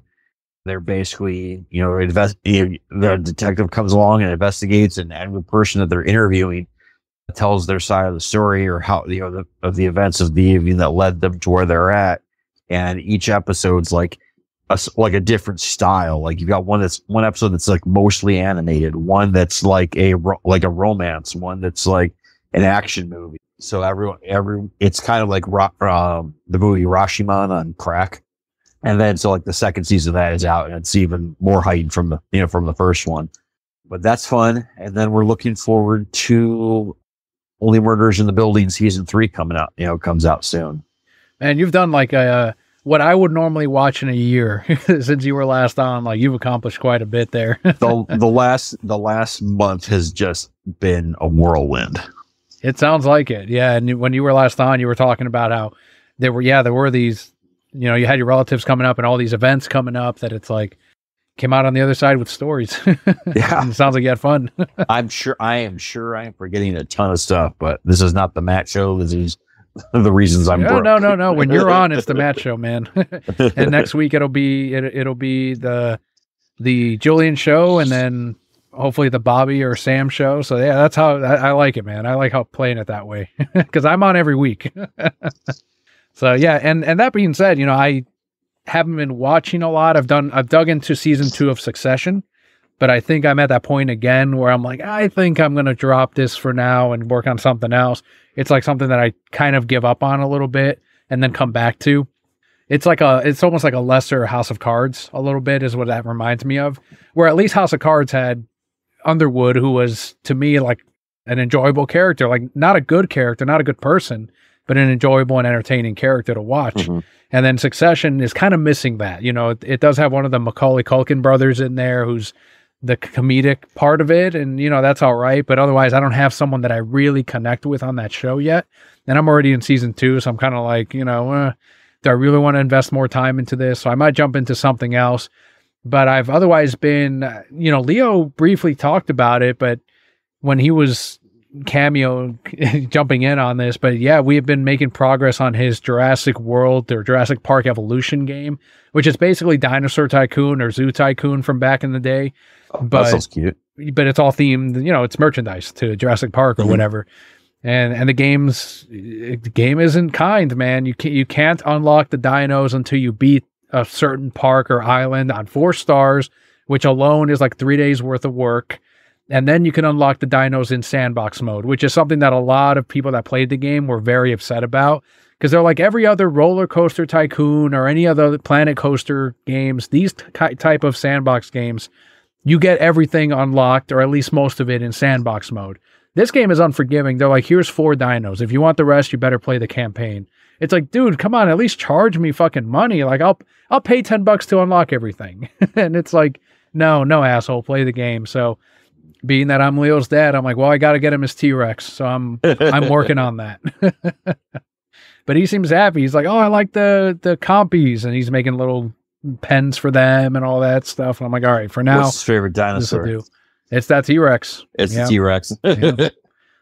they're basically you know, invest- the detective comes along and investigates, and, and the person that they're interviewing tells their side of the story or how you know the, of the events of the evening that led them to where they're at, and each episode's like. A, like a different style. Like you've got one that's one episode that's like mostly animated, one that's like a ro- like a romance, one that's like an action movie. So everyone, every it's kind of like ro- um, the movie Rashomon on crack. And then so like the second season of that is out, and it's even more heightened from the you know from the first one. But that's fun. And then we're looking forward to Only Murders in the Building season three coming out. You know, comes out soon. And you've done like a. Uh... what I would normally watch in a year since you were last on, like you've accomplished quite a bit there. the the last, the last month has just been a whirlwind. It sounds like it. Yeah. And when you were last on, you were talking about how there were, yeah, there were these, you know, you had your relatives coming up and all these events coming up that it's like came out on the other side with stories. Yeah. It sounds like you had fun. I'm sure. I am sure I am forgetting a ton of stuff, but this is not the Matt show. This is, the reasons I'm no, broke. no, no, no. When you're on, it's the Matt show, man. And next week it'll be, it, it'll be the, the Julian show. And then hopefully the Bobby or Sam show. So yeah, that's how I, I like it, man. I like how playing it that way. Cause I'm on every week. So yeah, and and that being said, you know, I haven't been watching a lot. I've done I've dug into season two of Succession, but I think I'm at that point again where I'm like, I think I'm gonna drop this for now and work on something else. It's like something that I kind of give up on a little bit and then come back to. It's like a, it's almost like a lesser House of Cards a little bit is what that reminds me of, where at least House of Cards had Underwood, who was to me like an enjoyable character, like not a good character, not a good person, but an enjoyable and entertaining character to watch. Mm-hmm. And then Succession is kind of missing that, you know, it, it does have one of the Macaulay Culkin brothers in there who's the comedic part of it. And, you know, that's all right. But otherwise I don't have someone that I really connect with on that show yet. And I'm already in season two. So I'm kind of like, you know, uh, do I really want to invest more time into this? So I might jump into something else, but I've otherwise been, you know, Leo briefly talked about it, but when he was cameo jumping in on this, but yeah, we have been making progress on his Jurassic World or Jurassic Park Evolution game, which is basically Dinosaur Tycoon or Zoo Tycoon from back in the day. Oh, but, that sounds cute. But it's all themed, you know, it's merchandise to Jurassic Park or mm-hmm. whatever. And and the game's the game isn't kind, man. You can't you can't unlock the dinos until you beat a certain park or island on four stars, which alone is like three days worth of work. And then you can unlock the dinos in sandbox mode, which is something that a lot of people that played the game were very upset about, because they're like, every other Roller Coaster Tycoon or any other Planet Coaster games, these t- type of sandbox games, you get everything unlocked or at least most of it in sandbox mode. This game is unforgiving. They're like, here's four dinos. If you want the rest, you better play the campaign. It's like, dude, come on, at least charge me fucking money. Like, I'll I'll pay ten bucks to unlock everything. And it's like, no, no, asshole, play the game. So being that I'm Leo's dad, I'm like, well, I got to get him his T-Rex. So I'm I'm working on that. But he seems happy. He's like, oh, I like the, the compies. And he's making little pens for them and all that stuff. And I'm like, all right, for now. What's his favorite dinosaur? It's that T-Rex. It's yeah. the T-Rex. Yeah.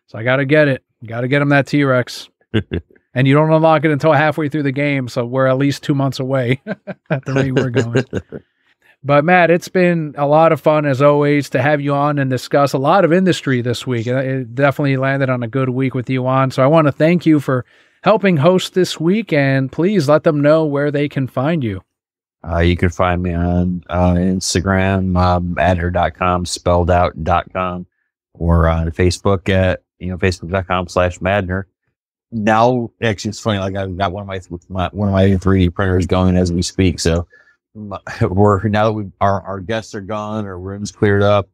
So I got to get it. Got to get him that T-Rex. And you don't unlock it until halfway through the game. So we're at least two months away at the rate we're going. But Matt, it's been a lot of fun as always to have you on and discuss a lot of industry this week. It definitely landed on a good week with you on. So I want to thank you for helping host this week, and please let them know where they can find you. Uh, you can find me on uh, Instagram, um, madher dot com, spelled out dot com, or on Facebook at, you know, facebook.com slash madner. Now, actually, it's funny, like I've got one of my, my one of my three D printers going as we speak. So my, we're, now that we our, our guests are gone, our room's cleared up,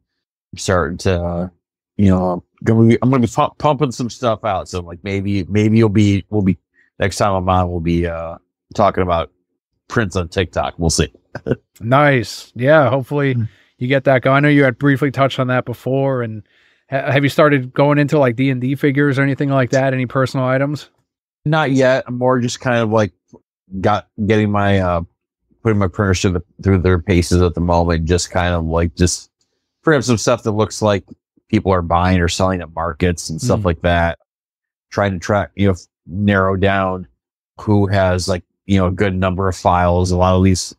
I'm starting to, uh, you know, I'm going to be, I'm going to be pump, pumping some stuff out. So like maybe, maybe you'll be, we'll be, next time I'm on, we'll be uh, talking about prints on TikTok. We'll see. Nice. Yeah. Hopefully you get that going. I know you had briefly touched on that before. And ha- have you started going into like D and D figures or anything like that? Any personal items? Not yet. I'm more just kind of like got getting my, uh, putting my printers through, the, through their paces at the moment. Just kind of like just print up some stuff that looks like people are buying or selling at markets and stuff mm. like that. Trying to track, you know, narrow down who has like, you know, a good number of files. A lot of these,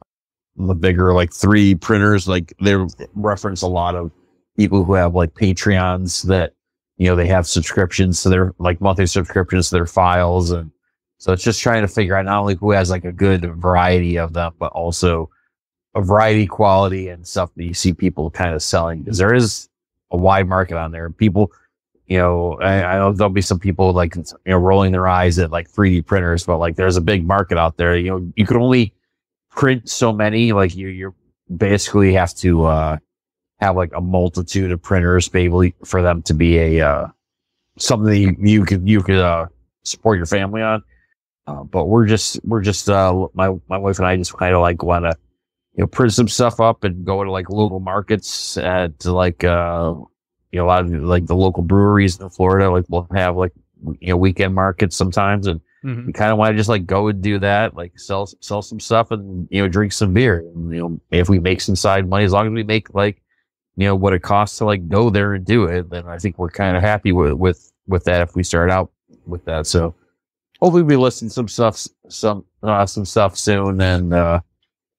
the bigger, like three printers, like they reference a lot of people who have like Patreons that, you know, they have subscriptions to their like monthly subscriptions to their files. And so it's just trying to figure out not only who has like a good variety of them, but also a variety quality and stuff that you see people kind of selling, because there is a wide market on there. People, you know, I, I know there'll be some people like, you know, rolling their eyes at like three D printers, but like there's a big market out there. You know, you can only print so many. Like you, you basically have to uh, have like a multitude of printers, maybe for them to be a uh, something you, you could you could uh, support your family on. Uh, but we're just we're just uh, my my wife and I just kind of like want to, you know, print some stuff up and go to like local markets at like. Uh, You know, a lot of like the local breweries in Florida, like will have like, you know, weekend markets sometimes, and mm-hmm. we kind of want to just like go and do that, like sell sell some stuff, and you know, drink some beer. And, you know, if we make some side money, as long as we make like, you know, what it costs to like go there and do it, then I think we're kind of happy with, with with that if we start out with that. So hopefully we listen to some stuff some uh, some stuff soon, and uh,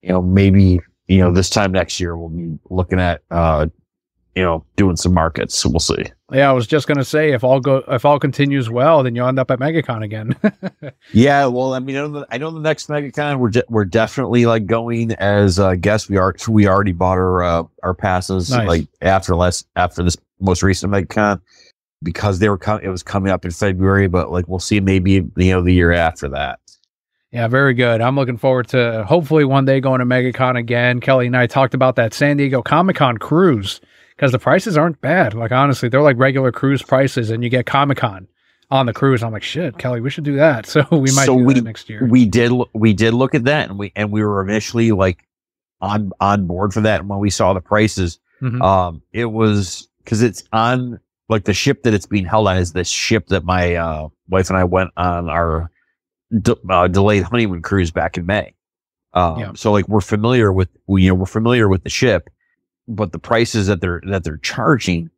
you know, maybe, you know, this time next year we'll be looking at. Uh, you know, doing some markets. So we'll see. Yeah, I was just going to say, if all go, if all continues well, then you'll end up at MegaCon again. Yeah, well, I mean, I know the, I know the next MegaCon, we're de we're definitely like going as uh, guests. We are we already bought our uh, our passes. Nice. Like after last after this most recent MegaCon, because they were com it was coming up in February, but like we'll see, maybe you know the year after that. Yeah, very good. I'm looking forward to hopefully one day going to MegaCon again. Kelly and I talked about that San Diego Comic-Con cruise, because the prices aren't bad. Like, honestly, they're like regular cruise prices, and you get Comic-Con on the cruise. I'm like, shit, Kelly, we should do that. So we might so do we, that next year. We did we did look at that, and we and we were initially like on on board for that. And when we saw the prices, mm-hmm. um, it was because it's on like the ship that it's being held on is the ship that my uh, wife and I went on our De uh, delayed honeymoon cruise back in May. Um, yeah. So like we're familiar with we, you know we're familiar with the ship, but the prices that they're that they're charging,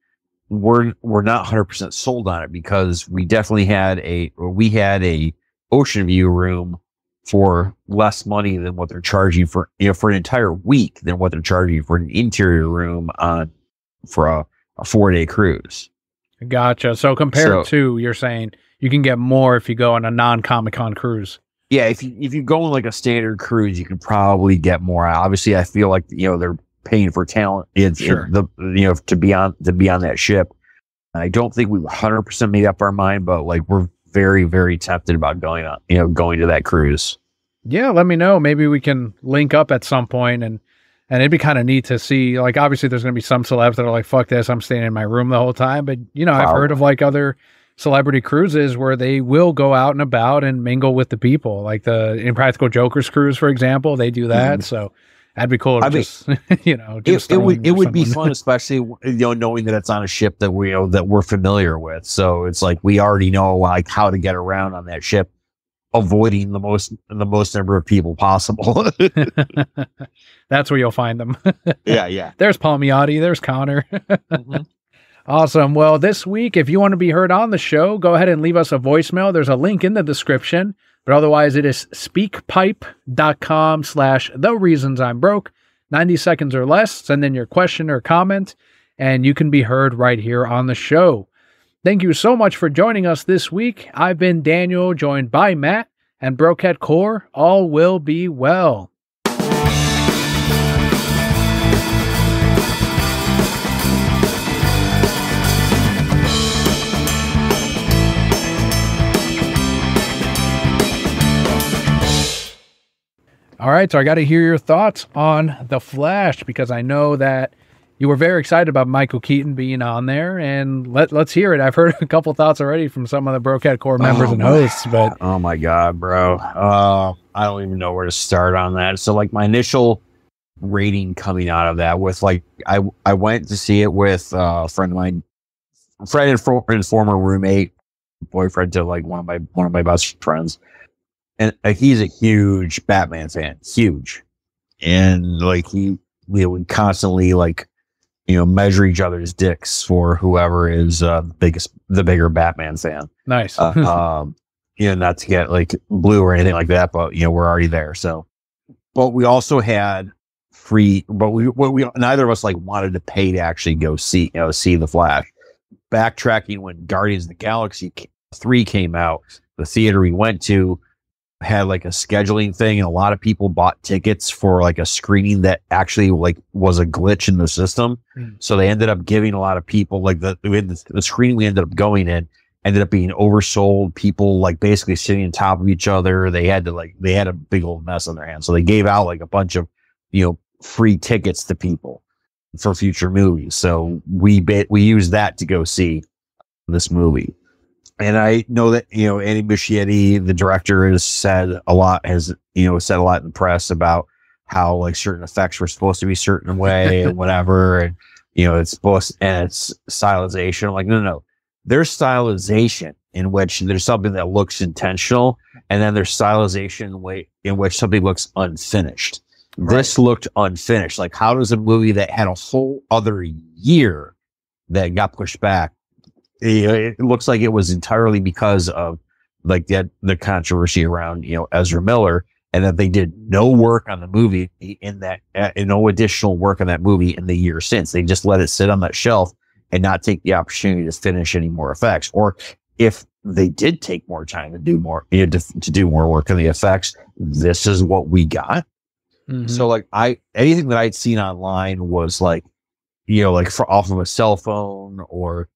we're we're not one hundred percent sold on it, because we definitely had a or we had a ocean view room for less money than what they're charging for you know for an entire week than what they're charging for an interior room on for a, a four day cruise. Gotcha. So compared so, to you're saying. You can get more if you go on a non-Comic-Con cruise. Yeah, if you if you go on like a standard cruise, you can probably get more. Obviously, I feel like you know they're paying for talent. It's sure. it, the you know to be on to be on that ship. I don't think we one hundred percent made up our mind, but like we're very very tempted about going on you know going to that cruise. Yeah, let me know. Maybe we can link up at some point, and and it'd be kind of neat to see. Like obviously, there's going to be some celebs that are like, "Fuck this, I'm staying in my room the whole time." But you know, probably. I've heard of like other celebrity cruises where they will go out and about and mingle with the people, like the Impractical Jokers cruise, for example. They do that, mm. so that'd be cool. To I just mean, you know, just it, it would it would be fun, especially you know knowing that it's on a ship that we you know, that we're familiar with. So it's like we already know like how to get around on that ship, avoiding the most the most number of people possible. That's where you'll find them. Yeah, yeah. There's Palmiotti. There's Connor. Mm-hmm. Awesome. Well, this week, if you want to be heard on the show, go ahead and leave us a voicemail. There's a link in the description, but otherwise it is speakpipe.com slash the reasons I'm broke, ninety seconds or less. Send in your question or comment, and you can be heard right here on the show. Thank you so much for joining us this week. I've been Daniel, joined by Matt and Broquette Core. All will be well. All right, so I got to hear your thoughts on The Flash, because I know that you were very excited about Michael Keaton being on there, and let, let's hear it. I've heard a couple thoughts already from some of the Broquette Core members oh, and hosts. But oh my God, bro. Uh, I don't even know where to start on that. So like my initial rating coming out of that with like, I, I went to see it with uh, a friend of mine, friend and, for, and former roommate, boyfriend to like one of my, one of my best friends. And uh, he's a huge Batman fan, huge. And like he, we would constantly like, you know, measure each other's dicks for whoever is uh, the biggest, the bigger Batman fan. Nice. uh, um, you know, not to get like blue or anything like that, but you know, we're already there. So, but we also had free, but we, what we, neither of us like wanted to pay to actually go see, you know, see The Flash. Backtracking when Guardians of the Galaxy three came out, the theater we went to had like a scheduling thing, and a lot of people bought tickets for like a screening that actually like was a glitch in the system. Mm. So they ended up giving a lot of people like the the screening we ended up going in ended up being oversold. People like basically sitting on top of each other. They had to like they had a big old mess on their hands. So they gave out like a bunch of you know free tickets to people for future movies. So we bet we used that to go see this movie. And I know that, you know, Andy Muschietti, the director, has said a lot, has, you know, said a lot in the press about how, like, certain effects were supposed to be a certain way and whatever. And, you know, it's supposed, and it's stylization. I'm like, no, no, no. There's stylization in which there's something that looks intentional, and then there's stylization in which something looks unfinished. Right. This looked unfinished. Like, how does a movie that had a whole other year that got pushed back? It looks like it was entirely because of like that the controversy around you know Ezra Miller and that they did no work on the movie in that, uh, and no additional work on that movie in the year since. They just let it sit on that shelf and not take the opportunity to finish any more effects. Or if they did take more time to do more, you know, to, to do more work on the effects, this is what we got. Mm-hmm. So like I, anything that I'd seen online was like, you know, like for off of a cell phone or,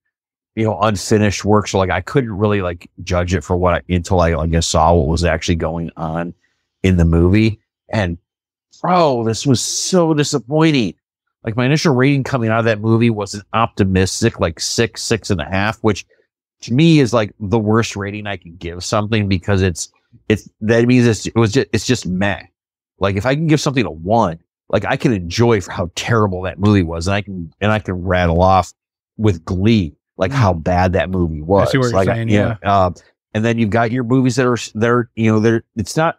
you know, unfinished work. So like, I couldn't really like judge it for what I, until I, I guess saw what was actually going on in the movie. And bro, this was so disappointing. Like my initial rating coming out of that movie was an optimistic, like six, six and a half, which to me is like the worst rating I can give something, because it's, it's, that means it's, it was just, it's just meh. Like if I can give something a one, like I can enjoy for how terrible that movie was. And I can, and I can rattle off with glee, like how bad that movie was. I see what you're like, saying, yeah. yeah. Uh, and then you've got your movies that are there, you know, they're, it's not,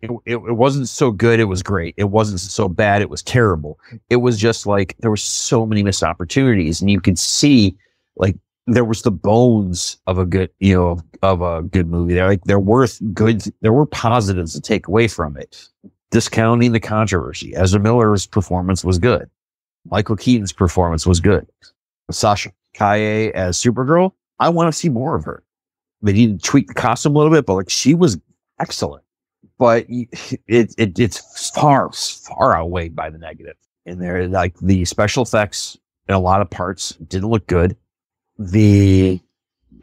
it, it, it wasn't so good. It was great. It wasn't so bad. It was terrible. It was just like, there were so many missed opportunities, and you could see like, there was the bones of a good, you know, of, of a good movie. There, like there were good, there were positives to take away from it. Discounting the controversy, Ezra Miller's performance was good. Michael Keaton's performance was good. Sasha Kaye as Supergirl, I want to see more of her. They need to tweak the costume a little bit, but like she was excellent. But it, it it's far far outweighed by the negative in there. Like the special effects in a lot of parts didn't look good. The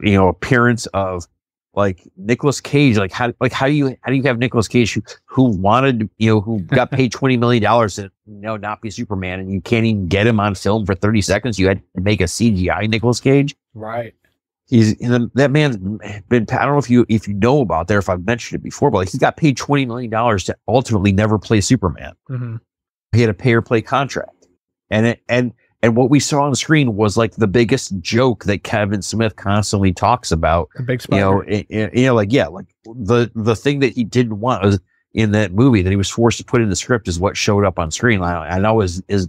you know appearance of like Nicholas Cage, like how like how do you how do you have Nicholas Cage who, who wanted you know who got paid twenty million dollars to you know not be Superman, and you can't even get him on film for thirty seconds? You had to make a C G I Nicholas Cage, right? He's that man's been. I don't know if you if you know about that, if I've mentioned it before, but like he got paid twenty million dollars to ultimately never play Superman. Mm-hmm. He had a pay or play contract, and it, and. And what we saw on the screen was like the biggest joke that Kevin Smith constantly talks about. The big spider. You know, it, it, you know, like, yeah, like the, the thing that he didn't want was in that movie that he was forced to put in the script is what showed up on screen. I, I know his, his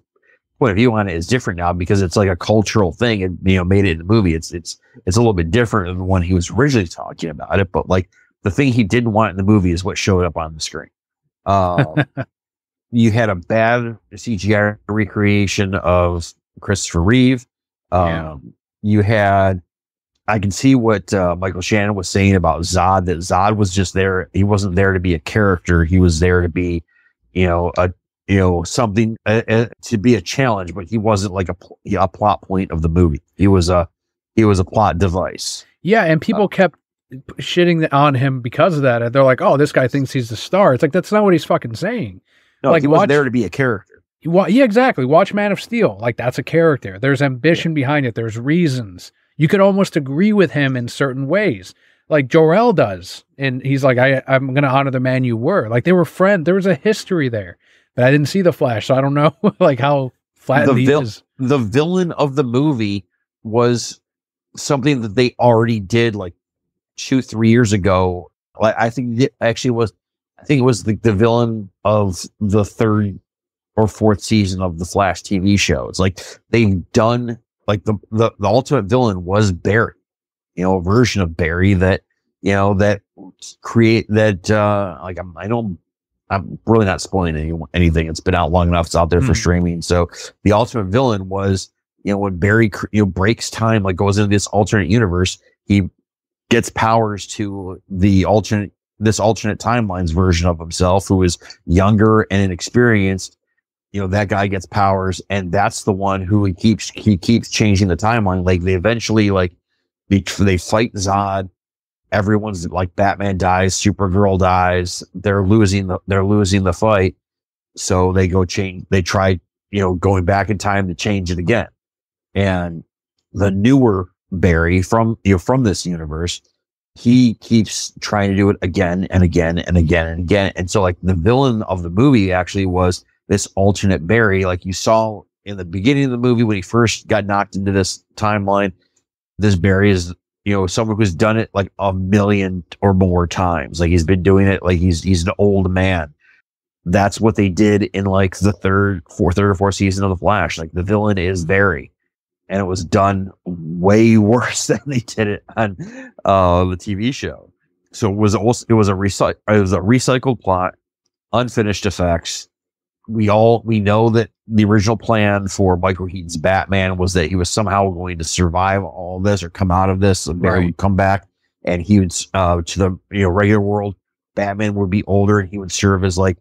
point of view on it is different now because it's like a cultural thing and, you know, made it in the movie. It's, it's, it's a little bit different than the one he was originally talking about it. But like the thing he didn't want in the movie is what showed up on the screen. Um, you had a bad C G I recreation of Christopher Reeve. Um, yeah. You had, I can see what uh, Michael Shannon was saying about Zod, that Zod was just there. He wasn't there to be a character. He was there to be, you know, a, you know, something a, a, to be a challenge, but he wasn't like a, a plot point of the movie. He was a, he was a plot device. Yeah. And people uh, kept shitting on him because of that. And they're like, oh, this guy thinks he's the star. It's like, that's not what he's fucking saying. No, like he wasn't watch- there to be a character. Yeah, exactly. Watch Man of Steel. Like, that's a character. There's ambition yeah. behind it. There's reasons. You could almost agree with him in certain ways. Like, Jor-El does. And he's like, I, I'm going to honor the man you were. Like, they were friends. There was a history there. But I didn't see The Flash, so I don't know, like, how flat the vil- is. The villain of the movie was something that they already did, like, two, three years ago. Like, I think it actually was, I think it was the, the villain of the third or fourth season of the Flash T V show. It's like they've done like the, the, the ultimate villain was Barry, you know, a version of Barry that, you know, that create that, uh, like I'm, I don't, I'm really not spoiling any, anything. It's been out long enough. It's out there mm. for streaming. So the ultimate villain was, you know, when Barry, you know, breaks time, like goes into this alternate universe, he gets powers to the alternate, this alternate timelines version of himself who is younger and inexperienced. You know, that guy gets powers, and that's the one who he keeps he keeps changing the timeline. Like they eventually like they, they fight Zod. Everyone's like Batman dies, Supergirl dies. They're losing the they're losing the fight, so they go change. They try you know going back in time to change it again, and the newer Barry from you know from this universe, he keeps trying to do it again and again and again and again. And so like the villain of the movie actually was this alternate Barry, like you saw in the beginning of the movie when he first got knocked into this timeline. This Barry is, you know, someone who's done it like a million or more times. Like he's been doing it like he's he's an old man. That's what they did in like the third, fourth, third or fourth season of The Flash. Like the villain is Barry. And it was done way worse than they did it on uh, the T V show. So it was also it was a recy- it was a recycled plot. unfinished effects. We all, we know that the original plan for Michael Keaton's Batman was that he was somehow going to survive all this or come out of this, and Barry would come back and he would, uh, to the you know regular world, Batman would be older and he would serve as like,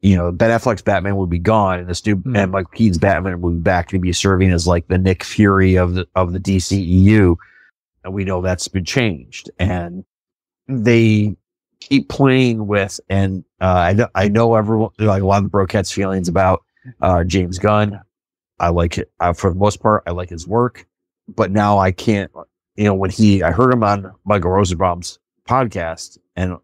you know, Ben Affleck's Batman would be gone and this new, mm. and Michael Keaton's Batman would be back to be serving as like the Nick Fury of the, of the D C E U. And we know that's been changed, and they keep playing with, and uh, I know, I know everyone, like a lot of the Broquette's feelings about uh, James Gunn. I like it uh, for the most part. I like his work, but now I can't. You know, when he, I heard him on Michael Rosenbaum's podcast, and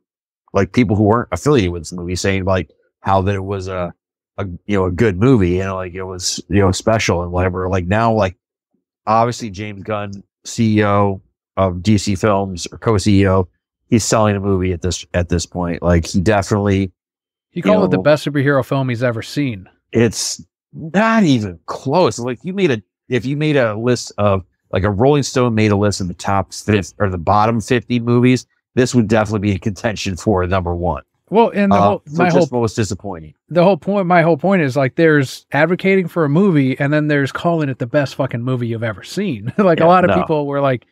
like people who weren't affiliated with this movie saying like how that it was a, a you know a good movie, and like it was you know special and whatever. Like now, like obviously James Gunn, C E O of D C Films or co-C E O. He's selling a movie at this at this point. Like he definitely, he called you know, it the best superhero film he's ever seen. It's not even close. Like you made a if you made a list of like a Rolling Stone made a list of the top fifty or the bottom fifty movies, this would definitely be in contention for number one. Well, and the uh, whole, my whole most disappointing. The whole point, my whole point is like there's advocating for a movie, and then there's calling it the best fucking movie you've ever seen. like yeah, a lot of no. people were like.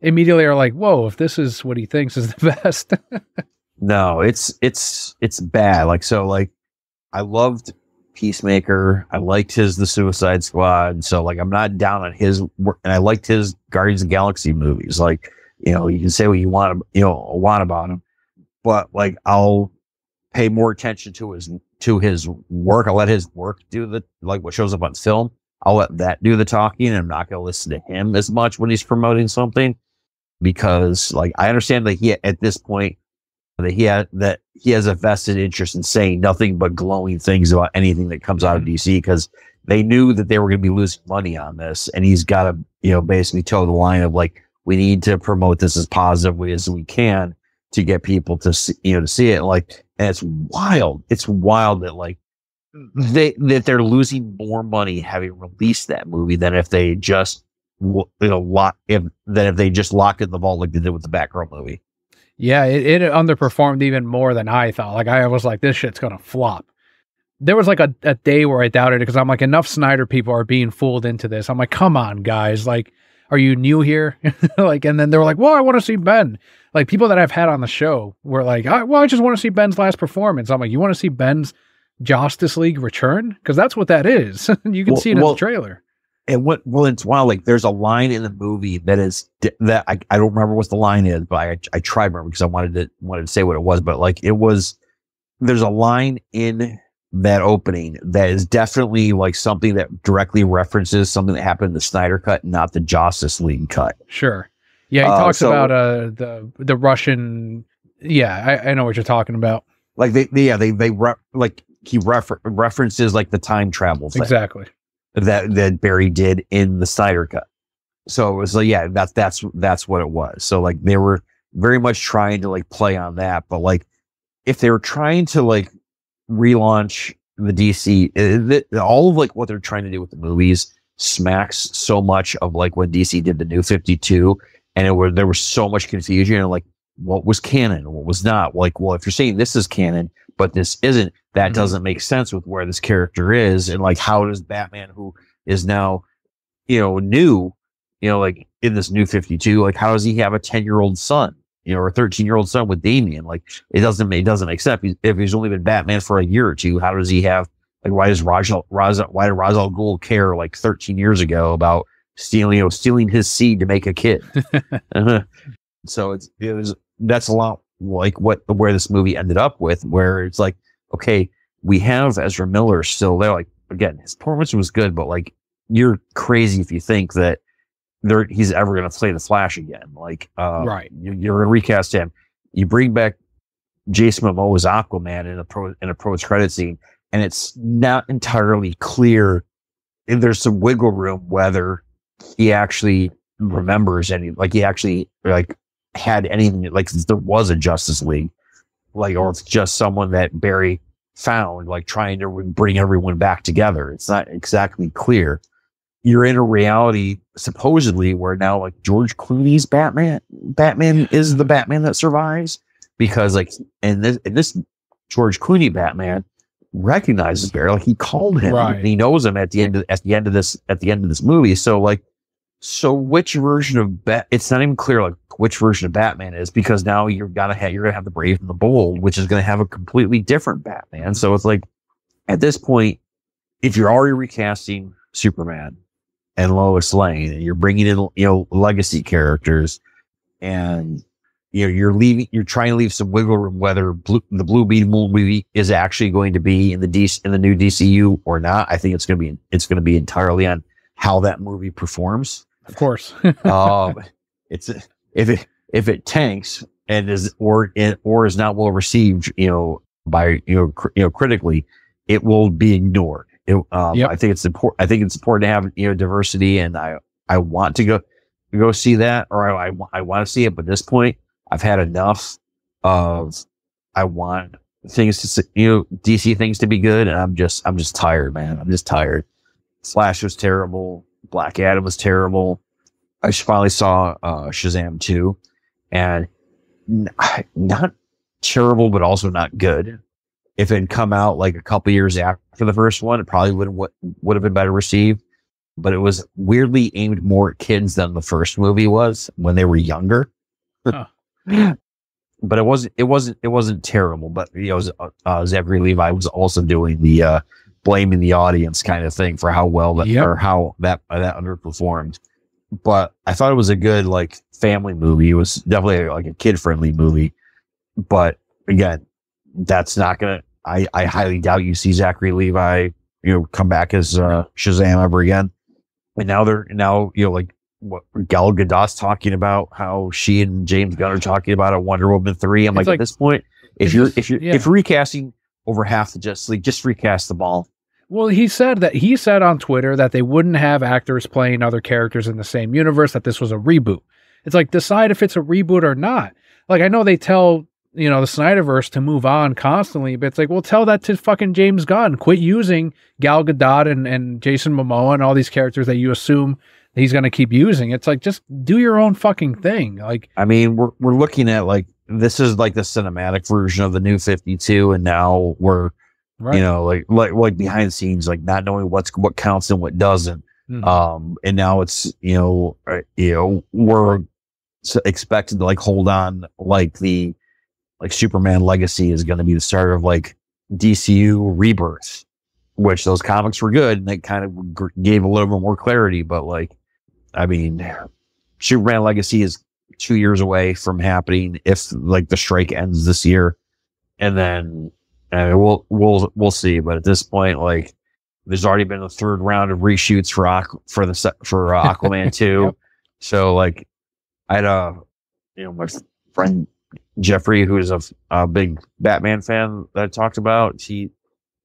Immediately are like, whoa, if this is what he thinks is the best. no, it's, it's, it's bad. Like, so like I loved Peacemaker. I liked his, the Suicide Squad. So like, I'm not down on his work, and I liked his Guardians of the Galaxy movies. Like, you know, you can say what you want, you know, a lot about him, but like, I'll pay more attention to his, to his work. I'll let his work do the, like what shows up on film. I'll let that do the talking, and I'm not going to listen to him as much when he's promoting something. Because, like, I understand that he at this point that he had that he has a vested interest in saying nothing but glowing things about anything that comes out of D C, because they knew that they were going to be losing money on this, and he's got to, you know, basically toe the line of like, we need to promote this as positively as we can to get people to see, you know, to see it. Like, and it's wild. It's wild that like they that they're losing more money having released that movie than if they just. You know, lock if that if they just locked it in the vault like they did with the Batgirl movie. Yeah, it, it underperformed even more than I thought. Like I was like, this shit's gonna flop. There was like a, a day where I doubted it because I'm like, enough Snyder people are being fooled into this. I'm like, come on, guys, like, are you new here? like, and then they were like, well, I want to see Ben. Like people that I've had on the show were like, I, well, I just want to see Ben's last performance. I'm like, you want to see Ben's Justice League return? Because that's what that is. you can well, see it in well, the trailer. And what, well, it's wild. Like, there's a line in the movie that is that I, I don't remember what the line is, but I, I tried to remember because I wanted to, wanted to say what it was. But like, it was, there's a line in that opening that is definitely like something that directly references something that happened in the Snyder cut, not the Justice League cut. Sure. Yeah. He talks uh, so, about, uh, the, the Russian. Yeah. I, I know what you're talking about. Like, they, they yeah, they, they, re like, he refer references like the time travel thing. Exactly. That that Barry did in the Snyder cut, so it was like yeah, that's that's that's what it was. So like they were very much trying to like play on that, but like if they were trying to like relaunch the D C, it, it, all of like what they're trying to do with the movies smacks so much of like when D C did the New fifty-two, and it were there was so much confusion and like what was canon, what was not. Like well, if you're saying this is canon, but this isn't, that mm-hmm. doesn't make sense with where this character is. And like, how does Batman, who is now, you know, new, you know, like in this New fifty-two, like how does he have a ten year old son, you know, or a thirteen year old son with Damian? Like it doesn't, it doesn't make sense. If he's only been Batman for a year or two, how does he have, like, why does Ra's al, Ra's, why did Ra's al Ghul care like thirteen years ago about stealing, you know, stealing his seed to make a kid? uh-huh. So it's, it was, that's a lot. Like what where this movie ended up with, where it's like, okay, we have Ezra Miller still there. Like again, his performance was good, but like you're crazy if you think that there he's ever going to play the Flash again. Like, uh, right? You, you're going to recast him. You bring back Jason Momoa's Aquaman in a pro in a post credit scene, and it's not entirely clear. And there's some wiggle room whether he actually remembers any, like he actually like. had anything like there was a Justice League, like, or it's just someone that Barry found, like trying to bring everyone back together. It's not exactly clear. You're in a reality supposedly where now like George Clooney's Batman, Batman is the Batman that survives because like, and this, and this George Clooney Batman recognizes Barry. Like, he called him, right. and he knows him at the end of, at the end of this at the end of this movie. So like, so which version of Bat? It's not even clear like which version of Batman is, because now you're gonna have you're gonna have the brave and the bold, which is gonna have a completely different Batman. So it's like, at this point, if you're already recasting Superman and Lois Lane, and you're bringing in you know legacy characters, and you know, you're leaving, you're trying to leave some wiggle room whether blue, the Blue Beetle movie is actually going to be in the D C, in the new D C U or not. I think it's going to be it's going to be entirely on how that movie performs. Of course, um, it's if it if it tanks and is or it, or is not well received, you know, by you know cr you know critically, it will be ignored. It, um, yep. I think it's important. I think it's important to have you know diversity, and I I want to go go see that, or I I, I want to see it, but at this point, I've had enough of, I want things to, you know, D C things to be good. And I'm just, I'm just tired, man. I'm just tired. Flash was terrible. Black Adam was terrible. I finally saw uh, Shazam two, and not terrible, but also not good. If it had come out like a couple years after the first one, it probably would have, would have been better received. But it was weirdly aimed more at kids than the first movie was when they were younger. Huh. But it wasn't. It wasn't. It wasn't terrible. But you know, uh, Zachary Levi was also doing the uh, blaming the audience kind of thing for how well that yep. or how that uh, that underperformed. But I thought it was a good like family movie. It was definitely like a kid friendly movie. But again, that's not gonna. I I highly doubt you see Zachary Levi you know come back as uh, Shazam ever again. And now they're now you know like. What Gal Gadot's talking about, how she and James Gunn are talking about a Wonder Woman three. I'm like, like, at this point, if you're if you're yeah. if recasting over half the Justice League, just recast the ball. Well, he said that he said on Twitter that they wouldn't have actors playing other characters in the same universe. That this was a reboot. It's like, decide if it's a reboot or not. Like, I know they tell you know the Snyderverse to move on constantly, but it's like, well, tell that to fucking James Gunn. Quit using Gal Gadot and and Jason Momoa and all these characters that you assume he's going to keep using. It's like, just do your own fucking thing. Like, I mean, we're, we're looking at like, this is like the cinematic version of the new fifty-two. And now we're, right. you know, like, like, like behind the scenes, like not knowing what's, what counts and what doesn't. Mm-hmm. Um, and now it's, you know, uh, you know, we're expected to like, hold on. Like the, like Superman Legacy is going to be the start of like D C U rebirth, which those comics were good. And that kind of gave a little bit more clarity, but like, I mean, Superman Legacy is two years away from happening if like the strike ends this year, and then I mean, we'll we'll we'll see. But at this point, like, there's already been a third round of reshoots for Aqu for the for uh, Aquaman two. Yep. So like, I had a you know my friend Jeffrey, who is a, a big Batman fan that I talked about. He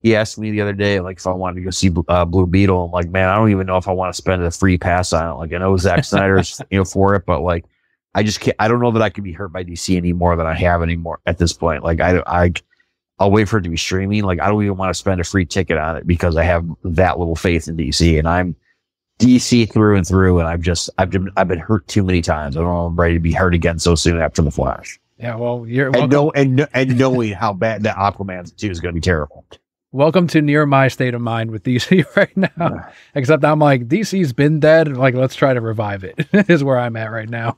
he asked me the other day, like, if I wanted to go see uh, Blue Beetle. I'm like, man, I don't even know if I want to spend a free pass on it. Like, I know Zack Snyder's, you know, for it, but like, I just can't. I don't know that I could be hurt by D C any more than I have anymore at this point. Like, I, I, I'll wait for it to be streaming. Like, I don't even want to spend a free ticket on it because I have that little faith in D C, and I'm D C through and through. And I've just, I've been, I've been hurt too many times. I don't know, I'm ready to be hurt again so soon after the Flash. Yeah, well, you're and know, and and knowing how bad that Aquaman two is going to be terrible. Welcome to near my state of mind with D C right now, yeah. Except I'm like, D C's been dead. Like, let's try to revive it is where I'm at right now.